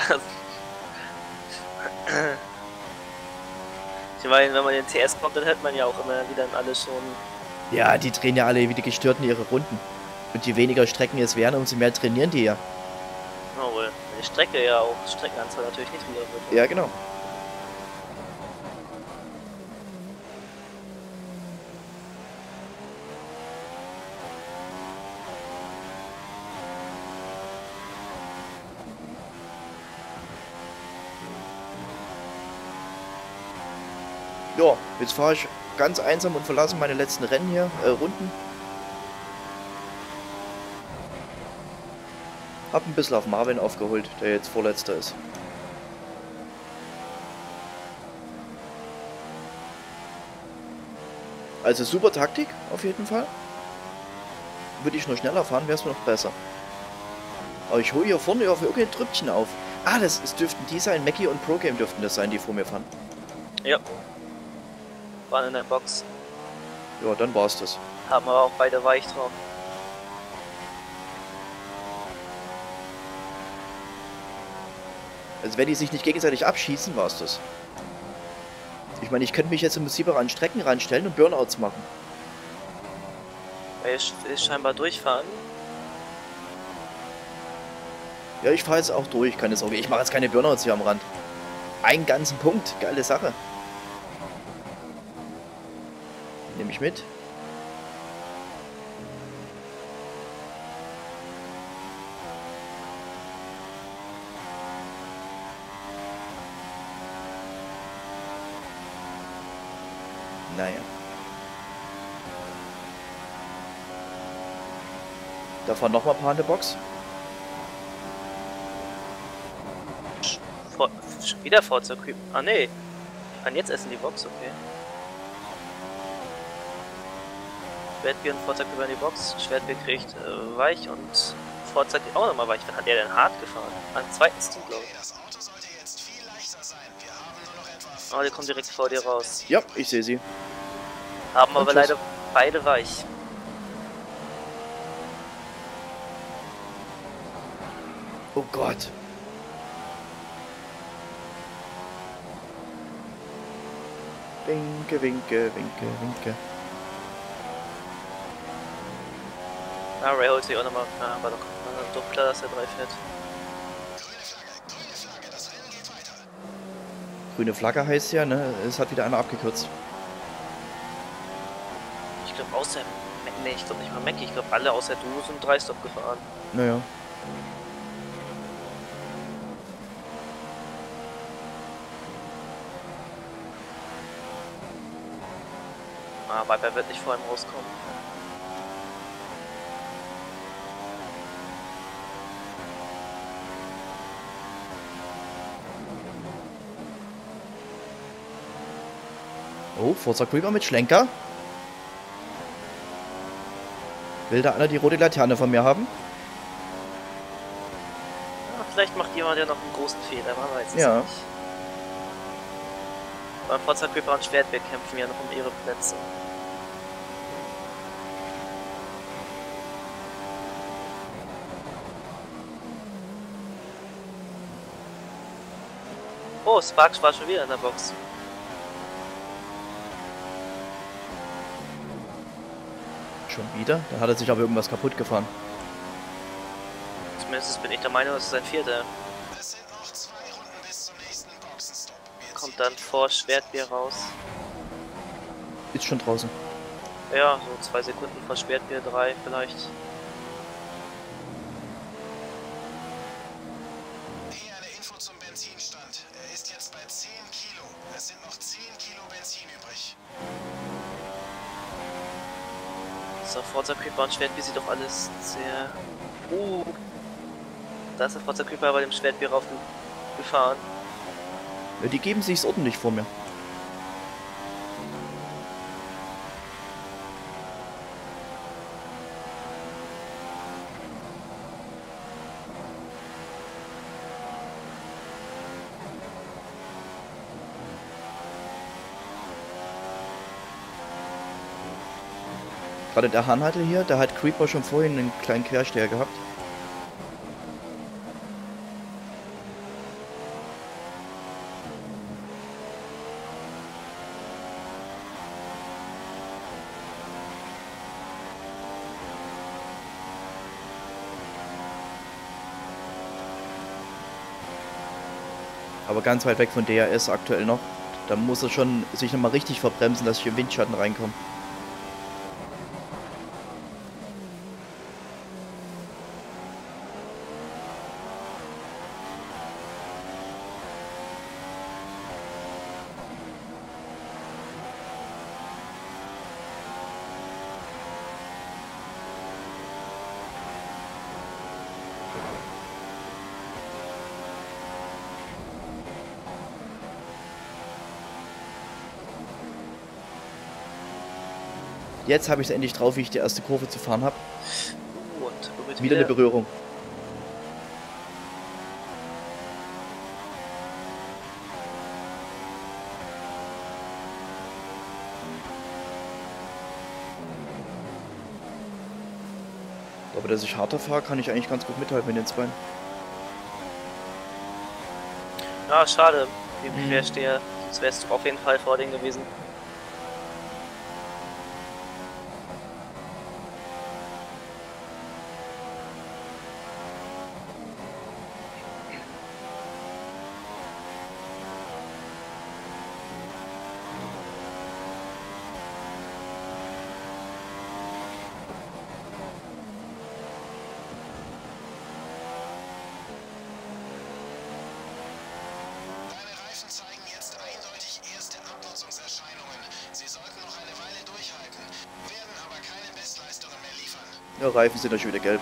Ich meine, wenn man den TS kommt, dann hört man ja auch immer wieder alle schon. Ja, die drehen ja alle wie die Gestörten ihre Runden. Und je weniger Strecken es wären, umso mehr trainieren die ja. Na wohl. Die Strecke ja auch, Streckenanzahl natürlich nicht wieder wird. Ja, genau. Ja, jetzt fahre ich ganz einsam und verlasse meine letzten Rennen hier, Runden. Hab ein bisschen auf Marvin aufgeholt, der jetzt Vorletzter ist. Also super Taktik, auf jeden Fall. Würde ich nur schneller fahren, wäre es mir noch besser. Aber ich hole hier vorne auf irgendein Trüppchen auf. Ah, das dürften die sein, Mackie und ProGame dürften das sein, die vor mir fahren. Ja. Waren in der Box. Ja, dann war's das. Haben wir auch beide weich drauf. Also wenn die sich nicht gegenseitig abschießen, war's das. Ich meine, ich könnte mich jetzt im Prinzip auch an Strecken ranstellen und Burnouts machen. Er ist scheinbar durchfahren. Ja, ich fahre jetzt auch durch, keine Sorge. Ich mache jetzt keine Burnouts hier am Rand. Einen ganzen Punkt, geile Sache. Nehme ich mit. Naja. Da fahren nochmal ein paar in der Box. Wieder Fahrzeug. Ah ne. Ich kann jetzt essen die Box, okay. Schwertbier und Fahrzeug über die Box. Schwertbier kriegt weich und Fahrzeug auch nochmal weich. Dann hat er denn hart gefahren. An zweiten Stil, glaube ich. Oh, die kommt direkt vor dir raus. Ja, ich sehe sie. Haben und aber tschüss. Leider beide weich. Oh Gott. Winke, winke, winke, winke. Ah, Ray holt sich auch nochmal. Ah, warte, doch klar, dass er 3 fährt. Grüne Flagge heißt ja, ne? Es hat wieder einer abgekürzt. Ich glaube außer... Ne, ich glaube nicht mal Mackie. Ich glaube alle außer du sind 3-Stop gefahren. Naja. Ah, Viper wird nicht vor ihm rauskommen. Oh, Forza Creeper mit Schlenker. Will da einer die rote Laterne von mir haben? Ja, vielleicht macht jemand ja noch einen großen Fehler, man weiß es ja nicht. Aber Forza Creeper und Schwertwehr kämpfen ja noch um ihre Plätze. Oh, Sparks war schon wieder in der Box. Schon wieder? Dann hat er sich aber irgendwas kaputt gefahren. Zumindest bin ich der Meinung, das ist sein vierter. Es sind noch 2 Runden bis zum nächsten Boxenstopp. Kommt dann vor Schwertbier raus. Ist schon draußen. Ja, so 2 Sekunden vor Schwertbier, 3 vielleicht. Hier eine Info zum Benzinstand. Er ist jetzt bei 10 Kilo. Es sind noch 10 Kilo Benzin übrig. So, Forza Creeper und Schwertbier sieht doch alles sehr... Da ist der Forza Creeper bei dem Schwertbier raufgefahren. Ja, die geben sich's ordentlich vor mir. Gerade der Hahnheitel hier, da hat Creeper schon vorhin einen kleinen Quersteher gehabt. Aber ganz weit weg von DRS aktuell noch. Da muss er schon sich nochmal richtig verbremsen, dass ich im Windschatten reinkomme. Jetzt habe ich es endlich drauf, wie ich die erste Kurve zu fahren habe. Wieder eine Berührung. Aber dass ich harter fahre, kann ich eigentlich ganz gut mithalten mit den Zweien. Ah, schade. Wie ich verstehe, sonst wärst du auf jeden Fall vor denen gewesen. Ja, Reifen sind ja schon wieder gelb.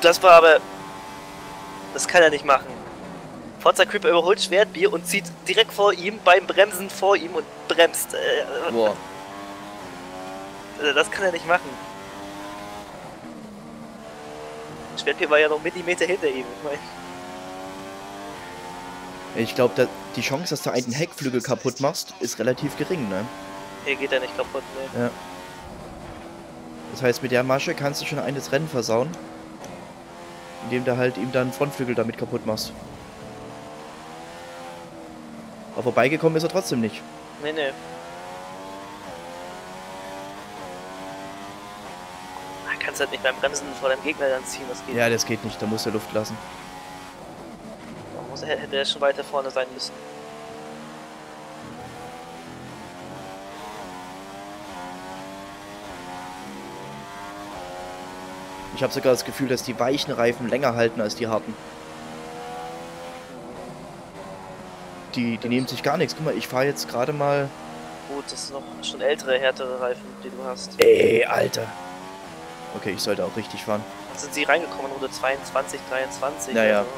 Das war aber... Das kann er nicht machen. Forza Creeper überholt Schwertbier und zieht direkt vor ihm, beim Bremsen vor ihm und bremst. Boah. Das kann er nicht machen. Schwertbier war ja noch Millimeter hinter ihm, ich meine. Ich glaube, die Chance, dass du einen Heckflügel kaputt machst, ist relativ gering, ne? Hier geht er nicht kaputt, ne? Ja. Das heißt, mit der Masche kannst du schon eines Rennen versauen, indem du halt ihm dann Frontflügel damit kaputt machst. Aber vorbeigekommen ist er trotzdem nicht. Ne, ne. kannst halt nicht beim Bremsen vor deinem Gegner dann ziehen, das geht nicht. Ja, das geht nicht, da muss er Luft lassen. Hätte er schon weiter vorne sein müssen. Ich habe sogar das Gefühl, dass die weichen Reifen länger halten als die harten. Die nehmen sich gar nichts. Guck mal, ich fahre jetzt gerade mal... Gut, das sind noch schon ältere, härtere Reifen, die du hast. Ey, Alter. Okay, ich sollte auch richtig fahren. Jetzt sind sie reingekommen, Runde 22, 23. Naja. Also.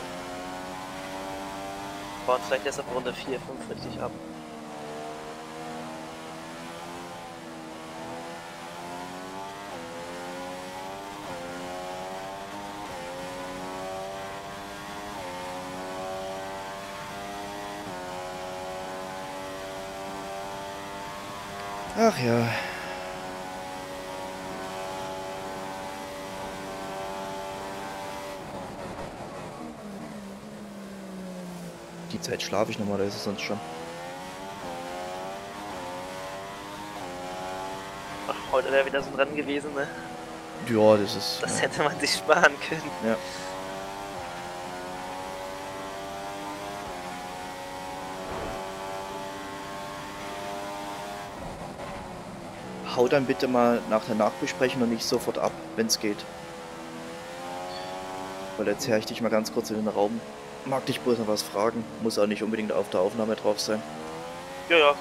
Bauen vielleicht erst ab Runde 4, 5 richtig ab. Ach ja. Die Zeit schlafe ich nochmal, da ist es sonst schon. Ach, heute wäre wieder so ein Rennen gewesen, ne? Ja, das ist... Das hätte man sich sparen können. Ja. Hau dann bitte mal nach der Nachbesprechung und nicht sofort ab, wenn es geht. Weil jetzt herr ich dich mal ganz kurz in den Raum. Mag dich bloß noch was fragen, muss auch nicht unbedingt auf der Aufnahme drauf sein. Ja,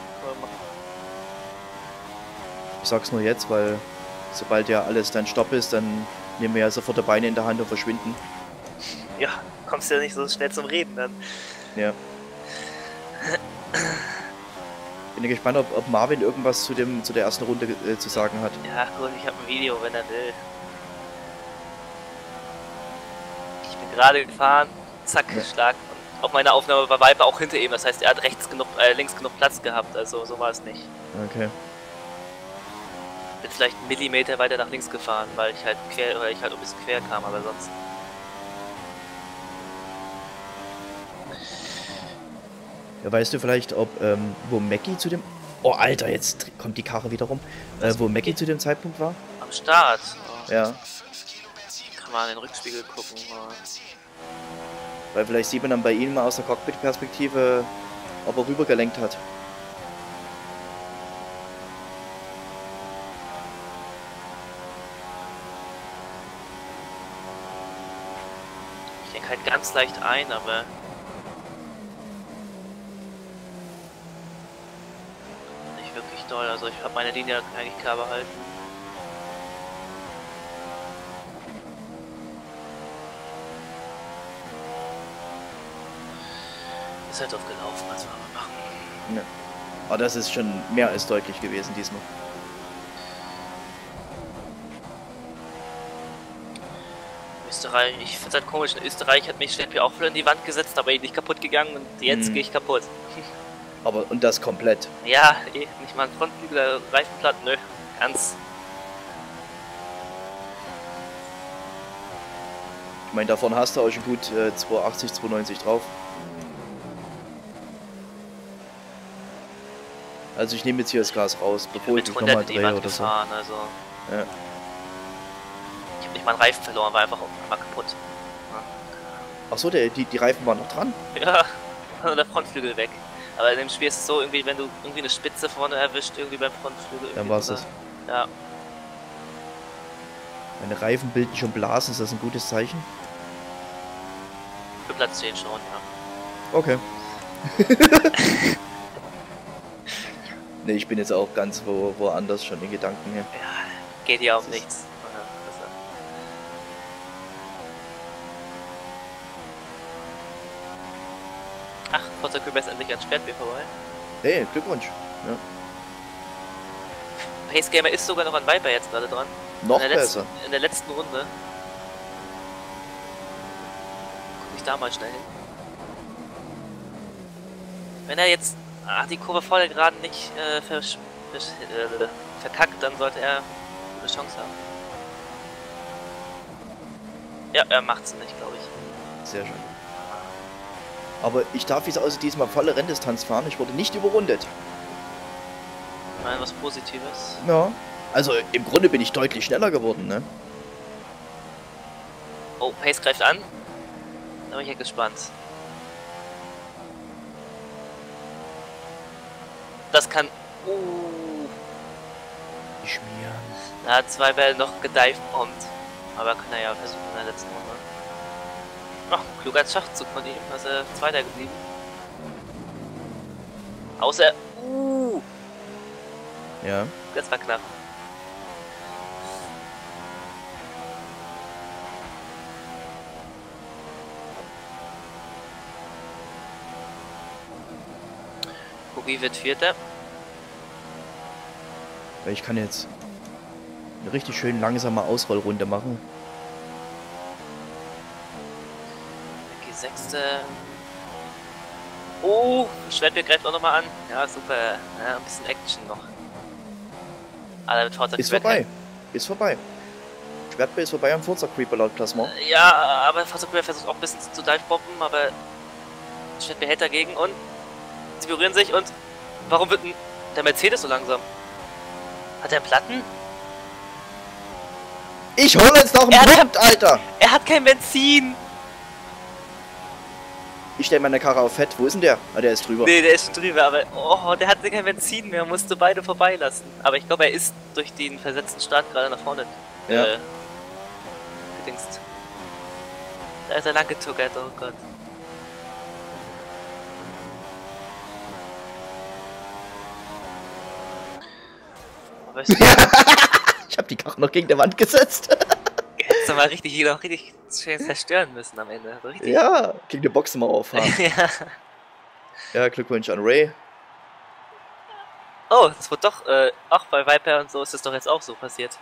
ich sag's nur jetzt, weil sobald ja alles dein Stopp ist, dann nehmen wir ja sofort die Beine in der Hand und verschwinden. Ja, kommst ja nicht so schnell zum Reden dann. Ja. Bin gespannt, ob Marvin irgendwas zu der ersten Runde zu sagen hat. Ja, gut, ich habe ein Video, wenn er will. Ich bin gerade gefahren, zack, ja. Schlag. Und auch meine Aufnahme war Viper auch hinter ihm, das heißt, er hat links genug Platz gehabt, also so war es nicht. Okay. Bin vielleicht einen Millimeter weiter nach links gefahren, weil ich halt ein bisschen quer kam, aber sonst. Ja, weißt du vielleicht, ob, wo Mackie zu dem... Oh, Alter, jetzt kommt die Karre wieder rum. Wo Mackie zu dem Zeitpunkt war? Am Start. Oh. Ja. Kann man in den Rückspiegel gucken. Oh. Weil vielleicht sieht man dann bei ihm mal aus der Cockpit-Perspektive, ob er rübergelenkt hat. Ich denke halt ganz leicht ein, aber... Also ich habe meine Linie eigentlich klar behalten. Ist halt doof gelaufen, was wir machen. Ja. Aber das ist schon mehr als deutlich gewesen diesmal. Österreich, ich finde es halt komisch, Österreich hat mich schnell auch wieder in die Wand gesetzt, aber ich bin nicht kaputt gegangen und jetzt gehe ich kaputt. Aber, und das komplett? Ja, nicht mal ein Frontflügel, Reifenblatt, nö, ganz. Ich meine, davon hast du auch schon gut 280, 290 drauf. Also ich nehme jetzt hier das Gas raus, bevor ich mich nochmal drehe oder so. Also. Ja. Ich habe nicht mal einen Reifen verloren, war einfach mal kaputt. Ja. Achso, die Reifen waren noch dran? Ja, der Frontflügel weg. Aber in dem Spiel ist es so, irgendwie, wenn du irgendwie eine Spitze vorne erwischt, irgendwie beim Frontflügel. Irgendwie dann war es das. Ja. Meine Reifen bilden schon Blasen, ist das ein gutes Zeichen? Für Platz 10 schon, ja. Okay. Ne, ich bin jetzt auch ganz woanders schon in Gedanken hier. Ja, geht ja auch nichts. Ach, Forza Kübel ist endlich ans Sperrtbier vorbei. Hey, Glückwunsch. Ja. Pace Gamer ist sogar noch an Viper jetzt gerade dran. Noch besser. In der letzten Runde. Guck ich da mal schnell hin. Wenn er jetzt die Kurve vor der Geraden nicht verkackt, dann sollte er eine Chance haben. Ja, er macht's nicht, glaube ich. Sehr schön. Aber ich darf jetzt außer diesmal volle Renndistanz fahren. Ich wurde nicht überrundet. Nein, was Positives. Ja. Also im Grunde bin ich deutlich schneller geworden, ne? Oh, Pace greift an. Da bin ich ja gespannt. Das kann... Ich mir. Da hat zwei Bälle noch gedivebombt. Aber kann er ja versuchen in der letzten Runde. Ach, kluger Schachzug von ihm, dass er Zweiter geblieben. Außer... Ja. Das war knapp. Kogi wird Vierter. Ja, ich kann jetzt eine richtig schön langsame Ausrollrunde machen. Okay, Sechste. Oh, Schwertbier greift auch nochmal an. Ja, super. Ja, ein bisschen Action noch. Ah, damit Forza ist vorbei. Ist vorbei. Schwertbier ist vorbei am Forza Creeper laut Plasma. Ja, aber Forza Creeper versucht auch ein bisschen zu divebomben, aber Schwertbier hält dagegen und sie berühren sich und... Warum wird denn der Mercedes so langsam? Hat er Platten? Ich hole jetzt noch einen Punkt, Alter! Er hat kein Benzin! Ich stelle meine Karre auf Fett. Wo ist denn der? Ah, der ist drüber. Nee, der ist schon drüber, aber... Oh, der hatte kein Benzin mehr. Musste beide vorbeilassen. Aber ich glaube, er ist durch den versetzten Start gerade nach vorne. Ja. Gedingst. Da ist er lang getuckert, oh Gott. Ich hab die Karre noch gegen der Wand gesetzt. Hättest du mal richtig schön zerstören müssen am Ende. So richtig. Ja, gegen die Box mal aufhaben. Ja. Ja, Glückwunsch an Ray. Oh, das wurde doch, auch bei Viper und so ist das doch jetzt auch so passiert.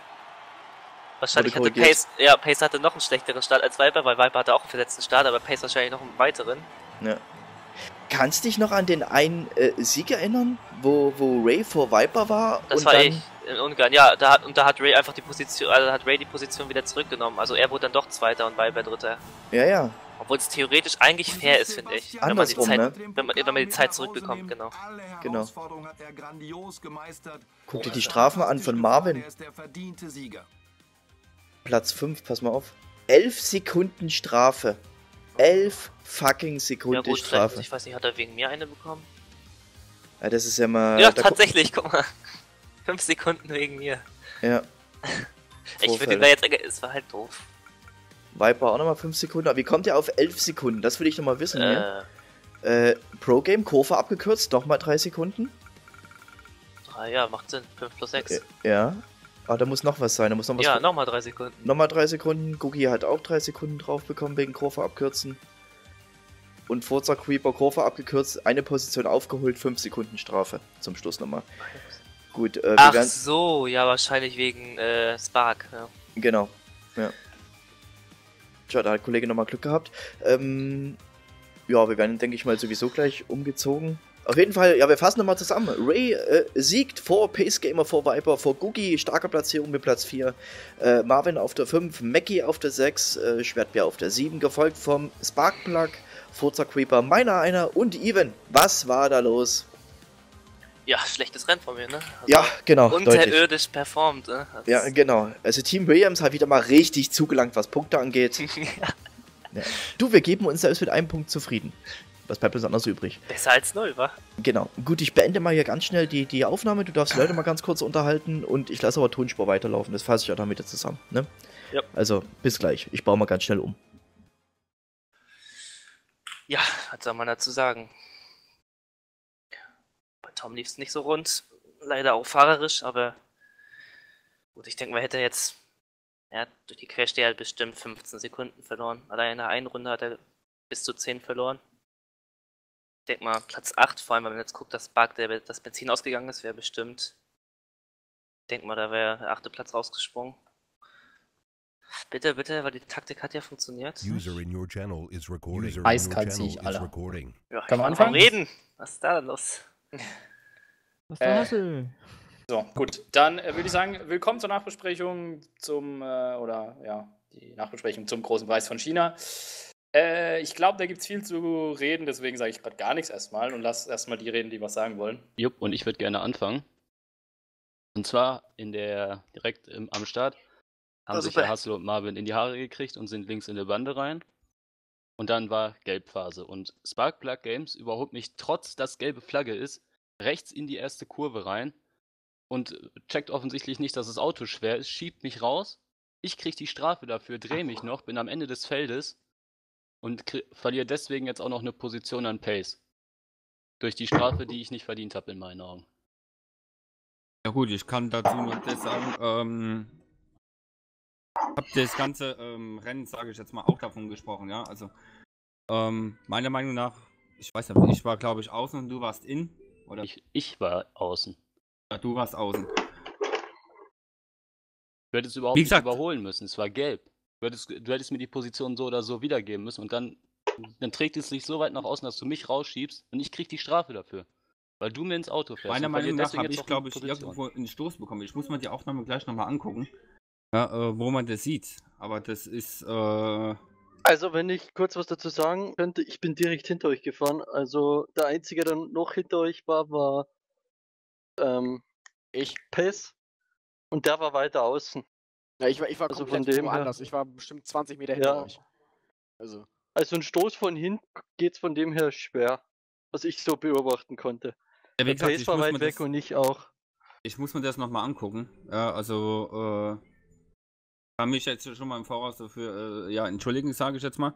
Wahrscheinlich hatte Pace, ja, Pace hatte noch einen schlechteren Start als Viper, weil Viper hatte auch einen verletzten Start, aber Pace wahrscheinlich noch einen weiteren. Ja. Kannst dich noch an den einen Sieg erinnern, wo Ray vor Viper war? Das und war dann ich in Ungarn, ja, da hat Ray einfach die Position, also hat Ray die Position wieder zurückgenommen. Also er wurde dann doch Zweiter und Viper Dritter. Ja, ja. Obwohl es theoretisch eigentlich fair ist, finde ich. Andersrum, wenn man die Zeit, ne? wenn man die Zeit zurückbekommt, genau. Genau. Guck dir die Strafen an von Marvin. Platz 5, pass mal auf. 11 Sekunden Strafe. 11 fucking Sekunden, ja, gut, Strafe. Ich weiß nicht, hat er wegen mir eine bekommen? Ja, das ist ja mal... Ja, tatsächlich, guck mal. 5 Sekunden wegen mir. Ja. Ich würde ihn da jetzt... Es war halt doof. Viper auch nochmal 5 Sekunden. Aber wie kommt ihr auf 11 Sekunden? Das will ich nochmal wissen. Pro-Game, Kurve abgekürzt, nochmal 3 Sekunden. 3, ja, macht Sinn. 5 plus 6. Ja. Ah, da muss noch was sein, da muss noch was... Ja, nochmal 3 Sekunden. Nochmal 3 Sekunden, Gugi hat auch 3 Sekunden drauf bekommen wegen Kurve abkürzen. Und Forza Creeper Kurve abgekürzt, eine Position aufgeholt, 5 Sekunden Strafe zum Schluss nochmal. Gut, ach so, ja, wahrscheinlich wegen Spark, ja. Genau, ja. Tja, da hat der Kollege nochmal Glück gehabt. Ja, wir werden, denke ich mal, sowieso gleich umgezogen. Auf jeden Fall, ja, wir fassen nochmal zusammen. Ray siegt vor Pacegamer, vor Viper, vor Gugi, starke Platzierung mit Platz 4, Marvin auf der 5, Mackie auf der 6, Schwertbär auf der 7, gefolgt vom Sparkplug, Forza Creeper, meiner einer und Even. Was war da los? Ja, schlechtes Rennen von mir, ne? Also ja, genau. Unterirdisch deutlich performt, ne? Das, ja, genau. Also Team Williams hat wieder mal richtig zugelangt, was Punkte angeht. Ja. Du, wir geben uns selbst mit einem Punkt zufrieden. Was bleibt uns anders übrig? Besser als 0, wa? Genau. Gut, ich beende mal hier ganz schnell die Aufnahme. Du darfst die Leute mal ganz kurz unterhalten und ich lasse aber Tonspur weiterlaufen. Das fasse ich ja dann wieder zusammen, ne? Ja. Also, bis gleich. Ich baue mal ganz schnell um. Ja, was soll man dazu sagen? Bei Tom lief es nicht so rund. Leider auch fahrerisch, aber gut, ich denke, man hätte jetzt, ja, durch die Quersteher halt bestimmt 15 Sekunden verloren. Allein in der einen Runde hat er bis zu 10 verloren. Ich denke mal, Platz 8, vor allem, wenn man jetzt guckt, dass Spark, der das Benzin ausgegangen ist, wäre bestimmt. Ich denke mal, da wäre der 8. Platz rausgesprungen. Bitte, bitte, weil die Taktik hat ja funktioniert. Eiskalt sehe ich alle. Ja, kann man anfangen? Reden. Was ist da denn los? Was ist so, gut. Dann würde ich sagen, willkommen zur Nachbesprechung zum, oder ja, die Nachbesprechung zum großen Preis von China. Ich glaube, da gibt es viel zu reden, deswegen sage ich gerade gar nichts erstmal und lasse erstmal die reden, die was sagen wollen. Jupp, und ich würde gerne anfangen. Und zwar direkt am Start haben sich Herr Hassel und Marvin in die Haare gekriegt und sind links in die Bande rein. Und dann war Gelbphase. Und Sparkplug Games überholt mich, trotz dass gelbe Flagge ist, rechts in die erste Kurve rein und checkt offensichtlich nicht, dass das Auto schwer ist, schiebt mich raus. Ich kriege die Strafe dafür, drehe mich noch, bin am Ende des Feldes und verliere deswegen jetzt auch noch eine Position an Pace. Durch die Strafe, die ich nicht verdient habe, in meinen Augen. Ja gut, ich kann dazu noch das sagen, hab das ganze Rennen, sage ich jetzt mal, auch davon gesprochen, ja, also meiner Meinung nach, ich weiß nicht, ich war glaube ich außen und du warst in, oder? Ich war außen. Ja, du warst außen. Du hättest überhaupt nicht überholen müssen, es war gelb. Du hättest mir die Position so oder so wiedergeben müssen und dann trägt es sich so weit nach außen, dass du mich rausschiebst und ich krieg die Strafe dafür. Weil du mir ins Auto fährst. Meiner Meinung nach habe ich, glaube ich, irgendwo einen Stoß bekommen. Ich muss mir die Aufnahme gleich nochmal angucken, ja, wo man das sieht. Aber das ist... Also wenn ich kurz was dazu sagen könnte, ich bin direkt hinter euch gefahren. Also der Einzige, der noch hinter euch war ich, Piss. Und der war weiter außen. Ja, ich war also komplett woanders. Ich war bestimmt 20 Meter hinter euch. Also ein Stoß von hinten geht's von dem her schwer. Was ich so beobachten konnte. Ja, der Pace war weit weg und ich auch. Ich muss mir das nochmal angucken. Ja, also, kann mich jetzt schon mal im Voraus dafür, ja, entschuldigen, sage ich jetzt mal,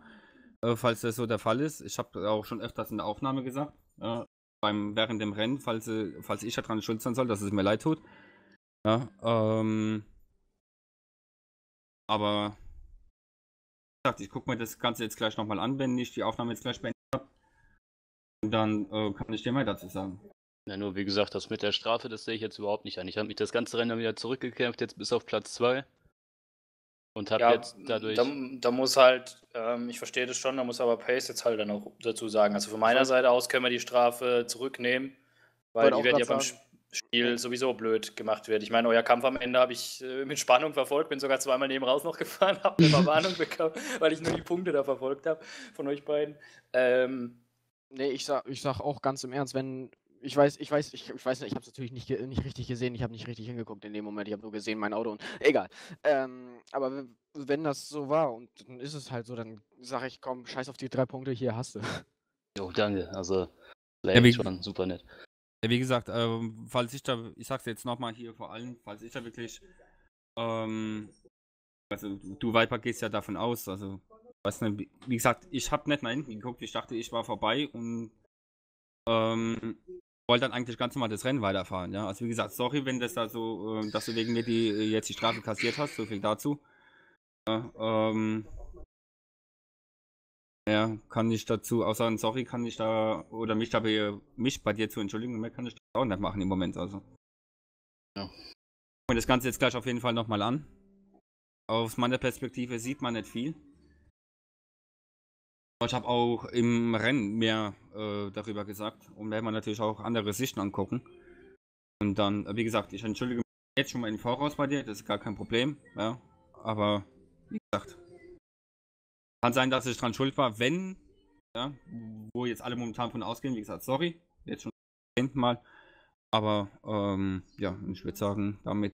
falls das so der Fall ist. Ich habe auch schon öfters in der Aufnahme gesagt, während dem Rennen, falls ich daran schuld sein soll, dass es mir leid tut. Ja, aber, wie gesagt, ich gucke mir das Ganze jetzt gleich nochmal an, wenn ich die Aufnahme jetzt gleich beende. Dann kann ich dir mehr dazu sagen. Ja, nur wie gesagt, das mit der Strafe, das sehe ich jetzt überhaupt nicht an. Ich habe mich das ganze Rennen wieder zurückgekämpft, jetzt bis auf Platz 2. Und habe jetzt dadurch... Da muss halt, ich verstehe das schon, da muss aber Pace jetzt halt dann auch dazu sagen. Also von meiner Seite aus können wir die Strafe zurücknehmen, weil die wird ja beim Spiel sowieso blöd gemacht wird. Ich meine, euer Kampf am Ende habe ich mit Spannung verfolgt, bin sogar zweimal neben raus noch gefahren, habe eine Verwarnung bekommen, weil ich nur die Punkte da verfolgt habe von euch beiden. Nee, ich sag auch ganz im Ernst, wenn, ich weiß nicht, ich hab's natürlich nicht richtig gesehen, ich habe nicht richtig hingeguckt in dem Moment, ich habe nur gesehen, mein Auto und, egal, aber wenn das so war und dann ist es halt so, dann sag ich, komm, scheiß auf die 3 Punkte, hier hast du. Jo, danke, also, ja, schon super nett. Ja, wie gesagt, falls ich da, ich sag's jetzt nochmal hier vor allem, falls ich da wirklich, also, du Viper gehst ja davon aus, also, weiß nicht, wie gesagt, ich habe nicht nach hinten geguckt, ich dachte, ich war vorbei und wollte dann eigentlich ganz normal das Rennen weiterfahren, ja, also wie gesagt, sorry, wenn das da so, dass du wegen mir jetzt die Strafe kassiert hast, so viel dazu, ja, kann ich dazu, außer ein Sorry kann ich da, oder mich bei dir zu entschuldigen, mehr kann ich das auch nicht machen im Moment, also. Ja. Und das Ganze jetzt gleich auf jeden Fall nochmal an. Aus meiner Perspektive sieht man nicht viel. Ich habe auch im Rennen mehr darüber gesagt und werden wir natürlich auch andere Sichten angucken. Und dann, wie gesagt, ich entschuldige mich jetzt schon mal im Voraus bei dir, das ist gar kein Problem, ja. Aber, wie gesagt, kann sein, dass ich dran schuld war, wenn, ja, wo jetzt alle momentan von ausgehen, wie gesagt, sorry, jetzt schon zum 10. Mal. Aber, ja, ich würde sagen, damit.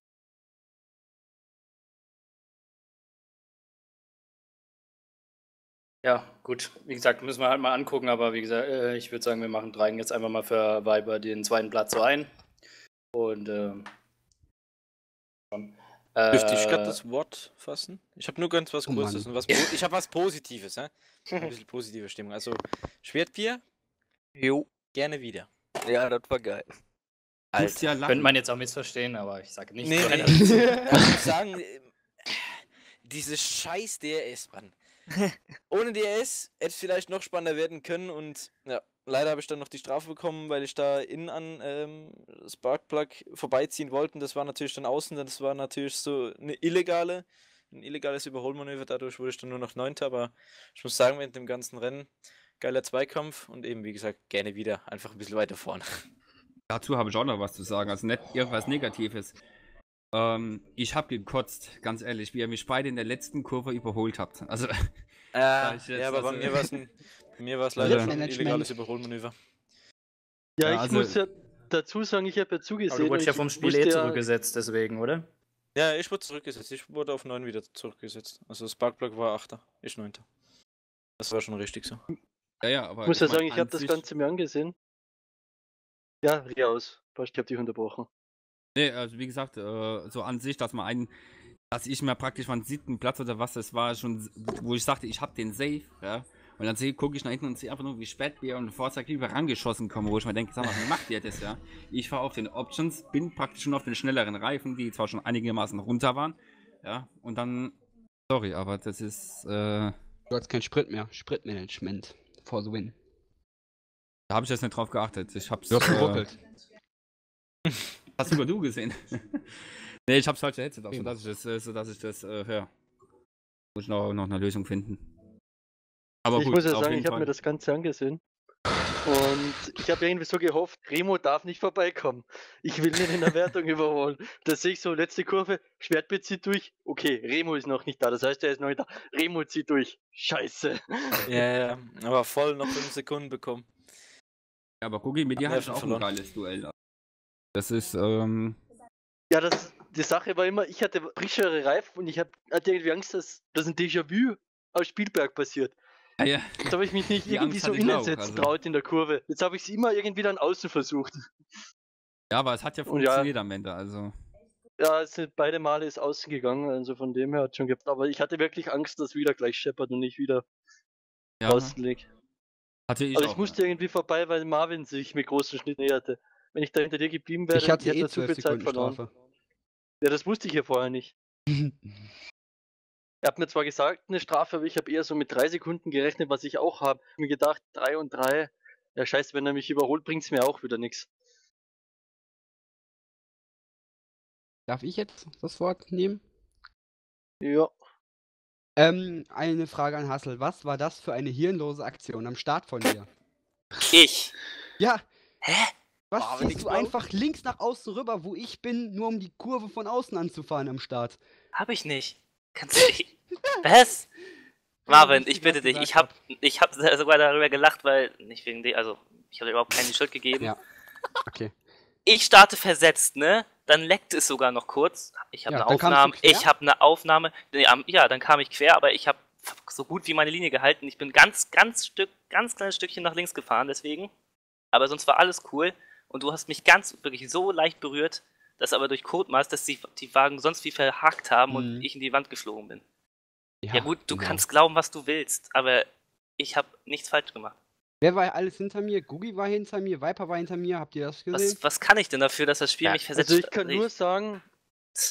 Ja, gut. Wie gesagt, müssen wir halt mal angucken, aber wie gesagt, ich würde sagen, wir tragen jetzt einfach mal für Viper den 2. Platz so ein. Und dürfte ich gerade das Wort fassen? Ich habe nur ganz was Kurzes und ich habe was Positives, ja? Ein bisschen positive Stimmung. Also Schwertbier, jo, gerne wieder. Ja, das war geil. Alter, könnte man jetzt auch missverstehen, aber ich sage nichts. Nee, ich muss sagen, diese scheiß DRS, Mann. Ohne DRS hätte es vielleicht noch spannender werden können und ja, leider habe ich dann noch die Strafe bekommen, weil ich da innen an Sparkplug vorbeiziehen wollte und das war natürlich dann außen, das war natürlich so ein illegales Überholmanöver, dadurch wurde ich dann nur noch 9. Aber ich muss sagen, während dem ganzen Rennen, geiler Zweikampf und eben wie gesagt, gerne wieder, einfach ein bisschen weiter vorne. Dazu habe ich auch noch was zu sagen, also nicht irgendwas Negatives. Ich habe gekotzt, ganz ehrlich, wie ihr mich beide in der letzten Kurve überholt habt. Also, ja, aber bei mir war es leider ein illegales Überholmanöver. Ja, ich muss ja dazu sagen, ich habe ja zugesehen. Aber du wurdest ja vom Spiel zurückgesetzt, deswegen, oder? Ja, ich wurde zurückgesetzt. Ich wurde auf 9 wieder zurückgesetzt. Also das Parkblock war 8er, ich 9er. Das war schon richtig so. Ja, aber ich muss ja sagen, ich habe das Ganze mir angesehen. Ja, rieh aus. Ich habe dich unterbrochen. Nee, also wie gesagt, so an sich, dass ich mir praktisch von 7. Platz oder was, das war schon, wo ich sagte, ich habe den Safe, ja. Und dann gucke ich nach hinten und sehe einfach nur, wie spät wir und vorzeitig lieber rangeschossen kommen, wo ich mir denke, sag mal, wie macht ihr das, ja? Ich fahre auf den Options, bin praktisch schon auf den schnelleren Reifen, die zwar schon einigermaßen runter waren, ja, und dann, sorry, aber das ist, Du hast keinen Sprit mehr, Spritmanagement, for the win. Da habe ich jetzt nicht drauf geachtet, ich hab's... Du hast geruckelt. Hast sogar du gesehen. Nee, ich hab's falsch erhetzt, auch sodass ich das höre. Muss ich noch eine Lösung finden. Aber ich gut, muss ja sagen, ich habe mir das Ganze angesehen und ich habe irgendwie so gehofft, Remo darf nicht vorbeikommen. Ich will ihn in der Wertung überholen. Da sehe ich so, letzte Kurve, Schwertbild zieht durch. Okay, Remo ist noch nicht da, das heißt, er ist noch nicht da. Remo zieht durch. Scheiße. Ja, aber voll noch 5 Sekunden bekommen. Ja, aber Gugi, mit dir hast du auch ein geiles Duell. Das ist, Ja, die Sache war immer, ich hatte frischere Reifen und ich hatte irgendwie Angst, dass ein Déjà-vu aus Spielberg passiert. Ah, ja. Jetzt habe ich mich nicht irgendwie so hineinsetzen traut in der Kurve. Jetzt habe ich es immer irgendwie dann außen versucht. Ja, aber es hat ja funktioniert am Ende, also. Ja, es sind beide Male ist außen gegangen, also von dem her hat es schon gehabt. Aber ich hatte wirklich Angst, dass wieder gleich scheppert und nicht wieder außen liegt. Hatte ich aber ich musste irgendwie vorbei, weil Marvin sich mit großen Schnitten näherte. Wenn ich da hinter dir geblieben wäre, ich hätte zu viel Zeit verloren. Strafe. Ja, das wusste ich ja vorher nicht. Er hat mir zwar gesagt, eine Strafe, aber ich habe eher so mit 3 Sekunden gerechnet, was ich auch habe. Ich habe mir gedacht, 3 und 3, ja scheiße, wenn er mich überholt, bringt es mir auch wieder nichts. Darf ich jetzt das Wort nehmen? Ja. Eine Frage an Hassel. Was war das für eine hirnlose Aktion am Start von dir? Ich? Ja. Hä? Was ziehst du einfach links nach außen rüber, wo ich bin, nur um die Kurve von außen anzufahren am Start? Hab ich nicht. Kannst du nicht? Was? Marvin, ich bitte dich, ich hab sogar darüber gelacht, weil, nicht wegen dir, also, ich habe überhaupt keine Schuld gegeben. Ja, okay. Ich starte versetzt, ne? Dann leckt es sogar noch kurz. Ich habe eine Aufnahme, dann kam ich quer, aber ich habe so gut wie meine Linie gehalten. Ich bin ganz kleines Stückchen nach links gefahren, deswegen. Aber sonst war alles cool und du hast mich wirklich so leicht berührt, das aber durch Kotmaß, dass die Wagen sonst wie verhakt haben und ich in die Wand geflogen bin. Ja gut, du kannst glauben, was du willst, aber ich habe nichts falsch gemacht. Wer war alles hinter mir? Gugi war hinter mir, Viper war hinter mir, habt ihr das gesehen? Was kann ich denn dafür, dass das Spiel mich versetzt? Also ich kann nur sagen,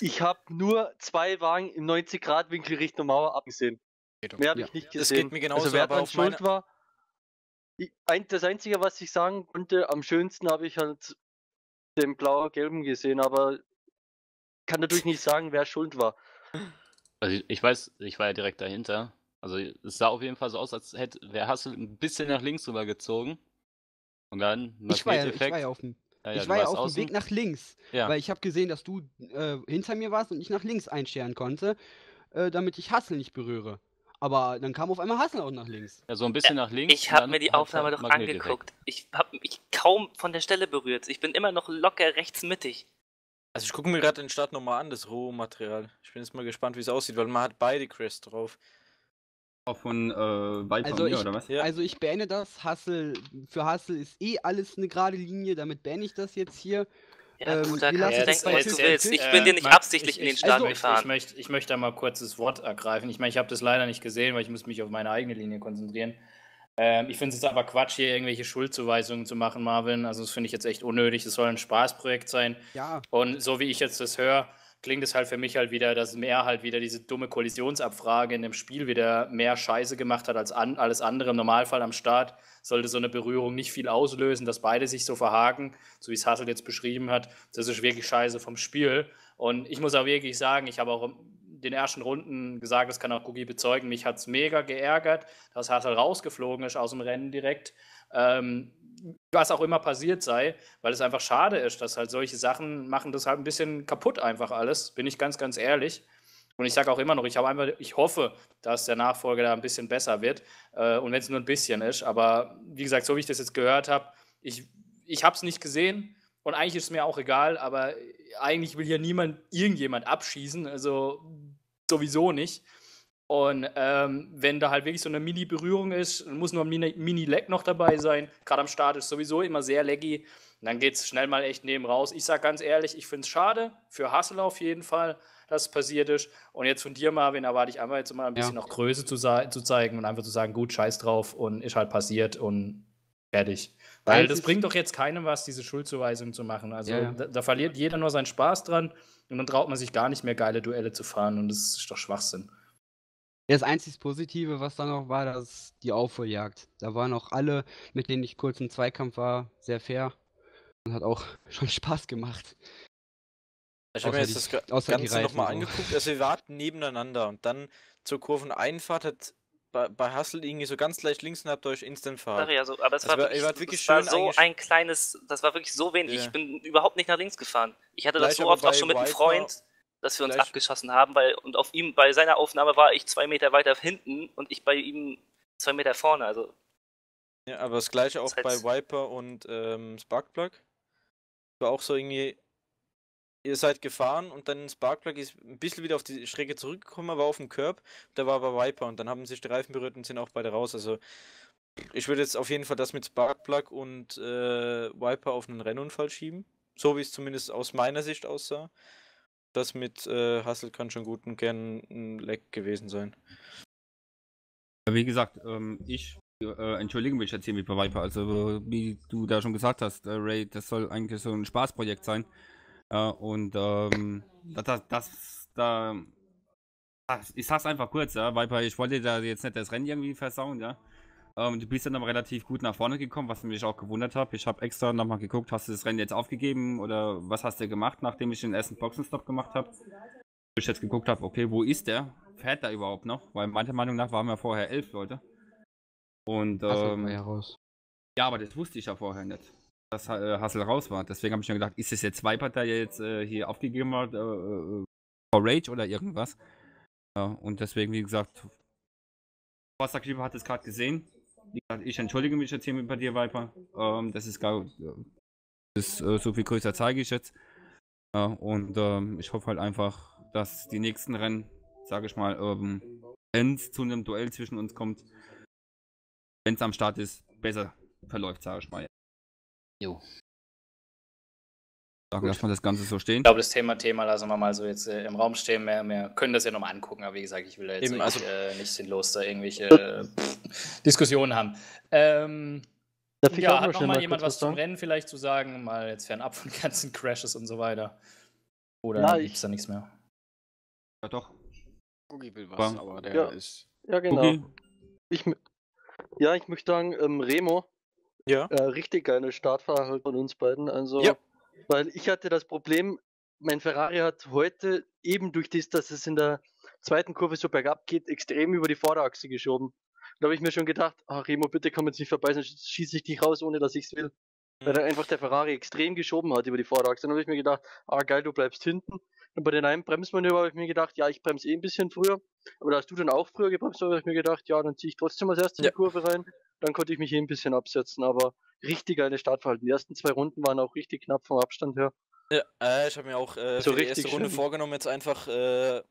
ich habe nur 2 Wagen im 90-Grad-Winkel Richtung Mauer abgesehen. Mehr habe ich nicht gesehen. Das geht mir genauso, also wer aber auf schuld war, das Einzige, was ich sagen konnte, am schönsten habe ich halt den blau-gelben gesehen, aber kann natürlich nicht sagen, wer schuld war. Also ich weiß, ich war ja direkt dahinter. Also es sah auf jeden Fall so aus, als hätte wer Hassel ein bisschen nach links rüber gezogen. Und dann ich war ja auf dem Weg nach links, weil ich habe gesehen, dass du hinter mir warst und ich nach links einscheren konnte, damit ich Hassel nicht berühre. Aber dann kam auf einmal Hassel auch nach links. Ja, so ein bisschen nach links. Ich habe mir die Aufnahme doch angeguckt. Ich habe mich kaum von der Stelle berührt. Ich bin immer noch locker rechts mittig. Also ich gucke mir gerade den Start nochmal an, das Rohmaterial. Ich bin jetzt mal gespannt, wie es aussieht, weil man hat beide Crests drauf. Auch von Viper oder was? Ja. Also ich beende das. Für Hassel ist eh alles eine gerade Linie. Damit beende ich das jetzt hier. Ja, Bruder, kannst du denken, was du willst. Ich bin dir nicht absichtlich in den Start gefahren. Ich möchte da mal kurz das Wort ergreifen. Ich meine, ich habe das leider nicht gesehen, weil ich muss mich auf meine eigene Linie konzentrieren. Ich finde es jetzt aber Quatsch, hier irgendwelche Schuldzuweisungen zu machen, Marvin. Also das finde ich jetzt echt unnötig. Das soll ein Spaßprojekt sein. Ja. Und so wie ich jetzt das höre, klingt es halt für mich halt wieder, dass mehr halt wieder diese dumme Kollisionsabfrage in dem Spiel wieder mehr Scheiße gemacht hat als alles andere. Im Normalfall am Start sollte so eine Berührung nicht viel auslösen, dass beide sich so verhaken, so wie es Hassel jetzt beschrieben hat. Das ist wirklich Scheiße vom Spiel. Und ich muss auch wirklich sagen, ich habe auch in den ersten Runden gesagt, das kann auch Gugi bezeugen, mich hat es mega geärgert, dass Hassel rausgeflogen ist aus dem Rennen direkt. Was auch immer passiert sei, weil es einfach schade ist, dass halt solche Sachen machen das halt ein bisschen kaputt einfach alles, bin ich ganz ehrlich. Und ich sage auch immer noch, ich hoffe, dass der Nachfolger da ein bisschen besser wird und wenn es nur ein bisschen ist, aber wie gesagt, so wie ich das jetzt gehört habe, ich habe es nicht gesehen und eigentlich ist es mir auch egal, aber eigentlich will hier niemand irgendjemand abschießen, also sowieso nicht. Und wenn da halt wirklich so eine Mini-Berührung ist, muss nur ein Mini-Lag noch dabei sein. Gerade am Start ist sowieso immer sehr laggy. Und dann geht es schnell mal echt neben raus. Ich sage ganz ehrlich, ich finde es schade, für Hassel auf jeden Fall, dass es passiert ist. Und jetzt von dir, Marvin, erwarte ich einfach jetzt mal ein bisschen noch Größe zu zeigen und einfach zu sagen, gut, scheiß drauf und ist halt passiert und fertig. Weil das bringt doch jetzt keinem was, diese Schuldzuweisung zu machen. Also da verliert jeder nur seinen Spaß dran und dann traut man sich gar nicht mehr, geile Duelle zu fahren. Und das ist doch Schwachsinn. Das einzig Positive, was da noch war, dass die Aufholjagd. Da waren auch alle, mit denen ich kurz im Zweikampf war, sehr fair und hat auch schon Spaß gemacht. Ich habe mir jetzt das Ganze nochmal angeguckt. Also wir warten nebeneinander und dann zur Kurveneinfahrt hat bei Hassel irgendwie so ganz leicht links und habt ihr euch instant fahren. Also, aber es war wirklich schön. Das war so ein kleines, das war wirklich so wenig. Ja. Ich bin überhaupt nicht nach links gefahren. Ich hatte das so oft auch schon mit einem Freund, dass wir uns abgeschossen haben, und auf ihm, bei seiner Aufnahme war ich 2 Meter weiter hinten und ich bei ihm 2 Meter vorne, also. Ja, aber das gleiche auch bei Viper und Sparkplug. War auch so irgendwie, ihr seid gefahren und dann Sparkplug ist ein bisschen wieder auf die Strecke zurückgekommen, war auf dem Curb, da war aber Viper und dann haben sich die Reifen berührt und sind auch beide raus, also ich würde jetzt auf jeden Fall das mit Sparkplug und Viper auf einen Rennunfall schieben, so wie es zumindest aus meiner Sicht aussah. Das mit Hassel kann schon gut und gern ein Leck gewesen sein. Wie gesagt, ich entschuldige mich jetzt hier mit Viper. Also, wie du da schon gesagt hast, Ray, das soll eigentlich so ein Spaßprojekt sein. Und ich sag's einfach kurz, ja, Viper, ich wollte da jetzt nicht das Rennen irgendwie versauen, ja. Du bist dann aber relativ gut nach vorne gekommen, was mich auch gewundert hat. Ich habe extra nochmal geguckt, hast du das Rennen jetzt aufgegeben oder was hast du gemacht, nachdem ich den ersten Boxenstopp gemacht habe? Ich jetzt geguckt habe, okay, wo ist der? Fährt er überhaupt noch? Weil meiner Meinung nach waren wir vorher 11 Leute. Und ja, aber das wusste ich ja vorher nicht, dass Hassel raus war. Deswegen habe ich mir gedacht, ist das jetzt Viper, der jetzt hier aufgegeben hat, vor Rage oder irgendwas? Ja, und deswegen, wie gesagt, Wasser Klieber hat es gerade gesehen. Ich entschuldige mich jetzt hier bei dir, Viper. Das ist gar so viel größer, zeige ich jetzt. Und ich hoffe halt einfach, dass die nächsten Rennen, sage ich mal, zu einem Duell zwischen uns kommt. Wenn es am Start ist, besser verläuft, sage ich mal. Jo. Lass mal das Ganze so stehen. Ich glaube, das Thema lassen wir mal so jetzt im Raum stehen. Wir können das ja nochmal angucken, aber wie gesagt, ich will da jetzt nicht sinnlos da irgendwelche Diskussionen haben. Ja, hat nochmal jemand was zum Rennen vielleicht zu sagen? Mal jetzt fernab von ganzen Crashes und so weiter. Oder gibt es da nichts mehr? Ja, doch. Boogie will was, aber der ist. Ja, genau. Ich möchte sagen, Remo. Ja. Richtig geile Startfahrer von uns beiden. Also. Ja. Weil ich hatte das Problem, mein Ferrari hat heute eben durch das, dass es in der zweiten Kurve so bergab geht, extrem über die Vorderachse geschoben. Da habe ich mir schon gedacht, ach Remo, bitte komm jetzt nicht vorbei, sonst schieße ich dich raus, ohne dass ich es will. Weil dann einfach der Ferrari extrem geschoben hat über die Vorderachse. Dann habe ich mir gedacht, ah geil, du bleibst hinten. Und bei den einen Bremsmanöver habe ich mir gedacht, ja, ich bremse eh ein bisschen früher. Aber da hast du dann auch früher gebremst, habe ich mir gedacht, ja, dann ziehe ich trotzdem als erstes in die Kurve rein. Dann konnte ich mich eh ein bisschen absetzen, aber richtig geile Startverhalten. Die ersten 2 Runden waren auch richtig knapp vom Abstand her. Ja, ich habe mir auch für die erste Runde vorgenommen, jetzt einfach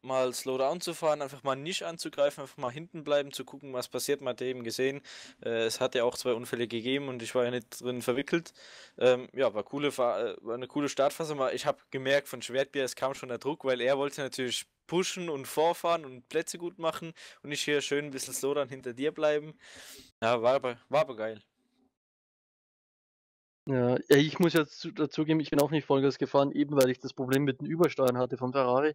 mal Slowdown zu fahren, einfach mal nicht anzugreifen, einfach mal hinten bleiben, zu gucken, was passiert. Man hat eben gesehen, es hat ja auch 2 Unfälle gegeben und ich war ja nicht drin verwickelt. Ja, war eine coole Startphase. Ich habe gemerkt von Schwertbier, es kam schon der Druck, weil er wollte natürlich pushen und vorfahren und Plätze gut machen und ich hier schön ein bisschen Slowdown hinter dir bleiben. Ja, war aber geil. Ja, ich muss jetzt dazugeben, ich bin auch nicht Vollgas gefahren, eben weil ich das Problem mit dem Übersteuern hatte vom Ferrari.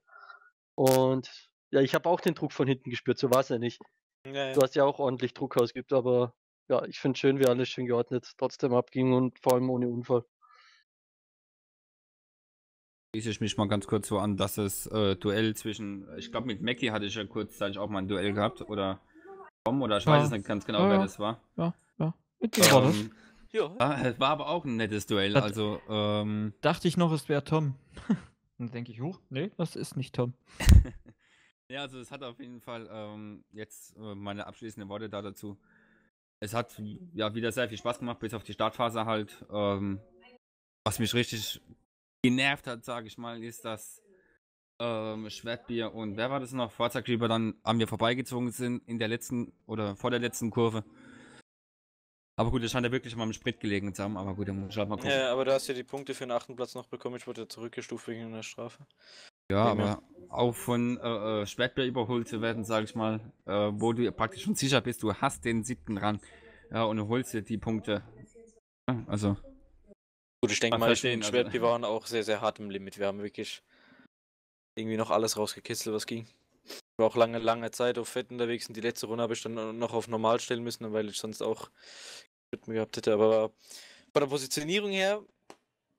Und ja, ich habe auch den Druck von hinten gespürt, so war es ja nicht. Ja. Du hast ja auch ordentlich Druck ausgeübt, aber ja, ich finde es schön, wie alles schön geordnet trotzdem abging und vor allem ohne Unfall. Schließe ich mich mal ganz kurz so an, dass das Duell zwischen, ich glaube mit Mackie hatte ich ja kurzzeitig auch mal ein Duell gehabt, oder Tom, oder ich weiß es nicht ganz genau, wer das war. Ja, mit dem war das. Ja. Es war aber auch ein nettes Duell, also dachte ich noch, es wäre Tom. Dann denke ich, nee, das ist nicht Tom. Ja, also es hat auf jeden Fall jetzt meine abschließenden Worte dazu. Es hat ja wieder sehr viel Spaß gemacht, bis auf die Startphase halt. Was mich richtig genervt hat, sage ich mal, ist das Schwertbier und wer war das noch? Fahrzeugschieber dann an mir vorbeigezogen sind in der letzten oder vor der letzten Kurve. Aber gut, das scheint ja wirklich mal im Sprit gelegen zu haben, aber gut, dann muss ich halt mal gucken. Ja, aber da hast du ja die Punkte für den 8. Platz noch bekommen, ich wurde ja zurückgestuft wegen der Strafe. Ja, aber auch von Schwertbier überholt zu werden, sage ich mal, wo du praktisch schon sicher bist, du hast den 7. Rang, ja, und du holst dir die Punkte. Also. Gut, ich denke mal, Schwertbier waren auch sehr, sehr hart im Limit. Wir haben wirklich irgendwie noch alles rausgekitzelt, was ging. Ich war auch lange, lange Zeit auf Fett unterwegs und die letzte Runde habe ich dann noch auf normal stellen müssen, weil ich sonst auch Rhythmen gehabt hätte. Aber von der Positionierung her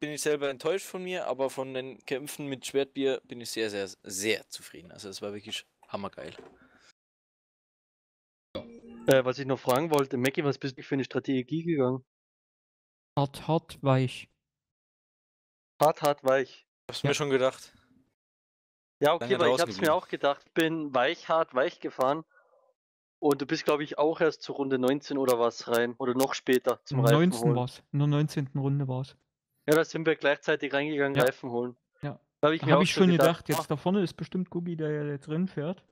bin ich selber enttäuscht von mir, aber von den Kämpfen mit Schwertbier bin ich sehr, sehr, sehr zufrieden. Also es war wirklich hammergeil. Was ich noch fragen wollte, Mackie, was bist du für eine Strategie gegangen? Hart, hart, weich. Hart, hart, weich. Hab's mir schon gedacht. Ja, okay, aber ich hab's mir auch gedacht. Ich bin weich, hart, weich gefahren. Und du bist, glaube ich, auch erst zur Runde 19 oder was rein. Oder noch später zum Reifen holen. 19 war's. Nur 19. Runde war's. Ja, da sind wir gleichzeitig reingegangen, ja. Reifen holen. Ja. Da habe ich, mir schon gedacht, jetzt da vorne ist bestimmt Gubi, der ja drin fährt.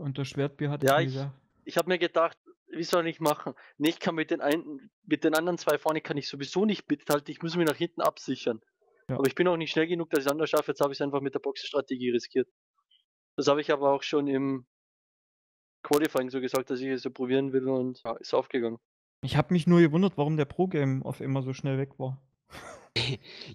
Und das Schwertbier hat ja gesagt. Ich habe mir gedacht, wie soll ich machen? Nee, ich kann mit den anderen zwei vorne kann ich sowieso nicht mithalten. Ich muss mich nach hinten absichern. Ja. Aber ich bin auch nicht schnell genug, dass ich es anders schaffe. Jetzt habe ich es einfach mit der Boxenstrategie riskiert. Das habe ich aber auch schon im Qualifying so gesagt, dass ich es so probieren will und ja, ist aufgegangen. Ich habe mich nur gewundert, warum der Pro-Game auf immer so schnell weg war.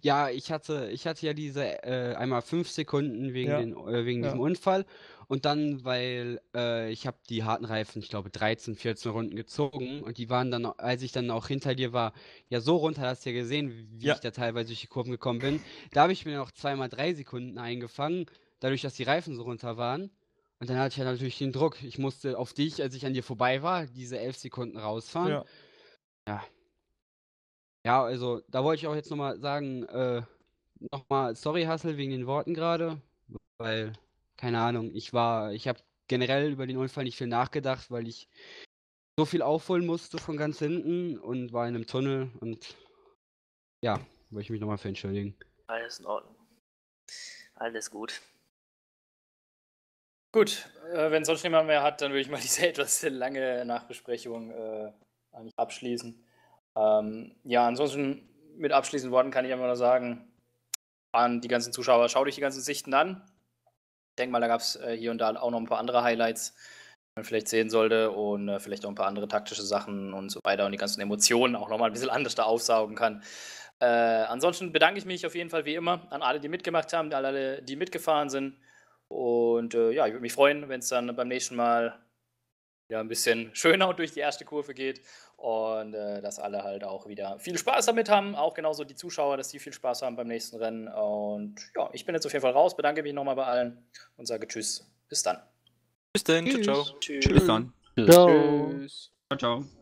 Ja, ich hatte ja diese einmal 5 Sekunden wegen, ja. wegen diesem Unfall und dann, weil ich habe die harten Reifen, ich glaube 13, 14 Runden gezogen und die waren dann, als ich dann auch hinter dir war, ja so runter, hast du ja gesehen, wie ich da teilweise durch die Kurven gekommen bin. Da habe ich mir noch 2x3 Sekunden eingefangen, dadurch, dass die Reifen so runter waren. Und dann hatte ich ja natürlich den Druck. Ich musste auf dich, als ich an dir vorbei war, diese 11 Sekunden rausfahren. Ja. Ja. Ja, also da wollte ich auch jetzt nochmal sagen, nochmal sorry Hassel wegen den Worten gerade, weil, keine Ahnung, ich habe generell über den Unfall nicht viel nachgedacht, weil ich so viel aufholen musste von ganz hinten und war in einem Tunnel und ja, wollte ich mich nochmal für entschuldigen. Alles in Ordnung. Alles gut. Gut, wenn sonst niemand mehr hat, dann würde ich mal diese etwas lange Nachbesprechung eigentlich abschließen. Ja, ansonsten mit abschließenden Worten kann ich einfach nur sagen, an die ganzen Zuschauer, schaut euch die ganzen Sichten an. Ich denke mal, da gab es hier und da auch noch ein paar andere Highlights, die man vielleicht sehen sollte und vielleicht auch ein paar andere taktische Sachen und so weiter und die ganzen Emotionen auch nochmal ein bisschen anders da aufsaugen kann. Ansonsten bedanke ich mich auf jeden Fall wie immer an alle, die mitgemacht haben, an alle, die mitgefahren sind. Und ja, ich würde mich freuen, wenn es dann beim nächsten Mal wieder ein bisschen schöner durch die erste Kurve geht und dass alle halt auch wieder viel Spaß damit haben, auch genauso die Zuschauer, dass die viel Spaß haben beim nächsten Rennen. Und ja, ich bin jetzt auf jeden Fall raus, bedanke mich nochmal bei allen und sage Tschüss, bis dann. Bis dann, ciao, ciao. Tschüss. Bis dann. Tschüss. Ciao, ciao.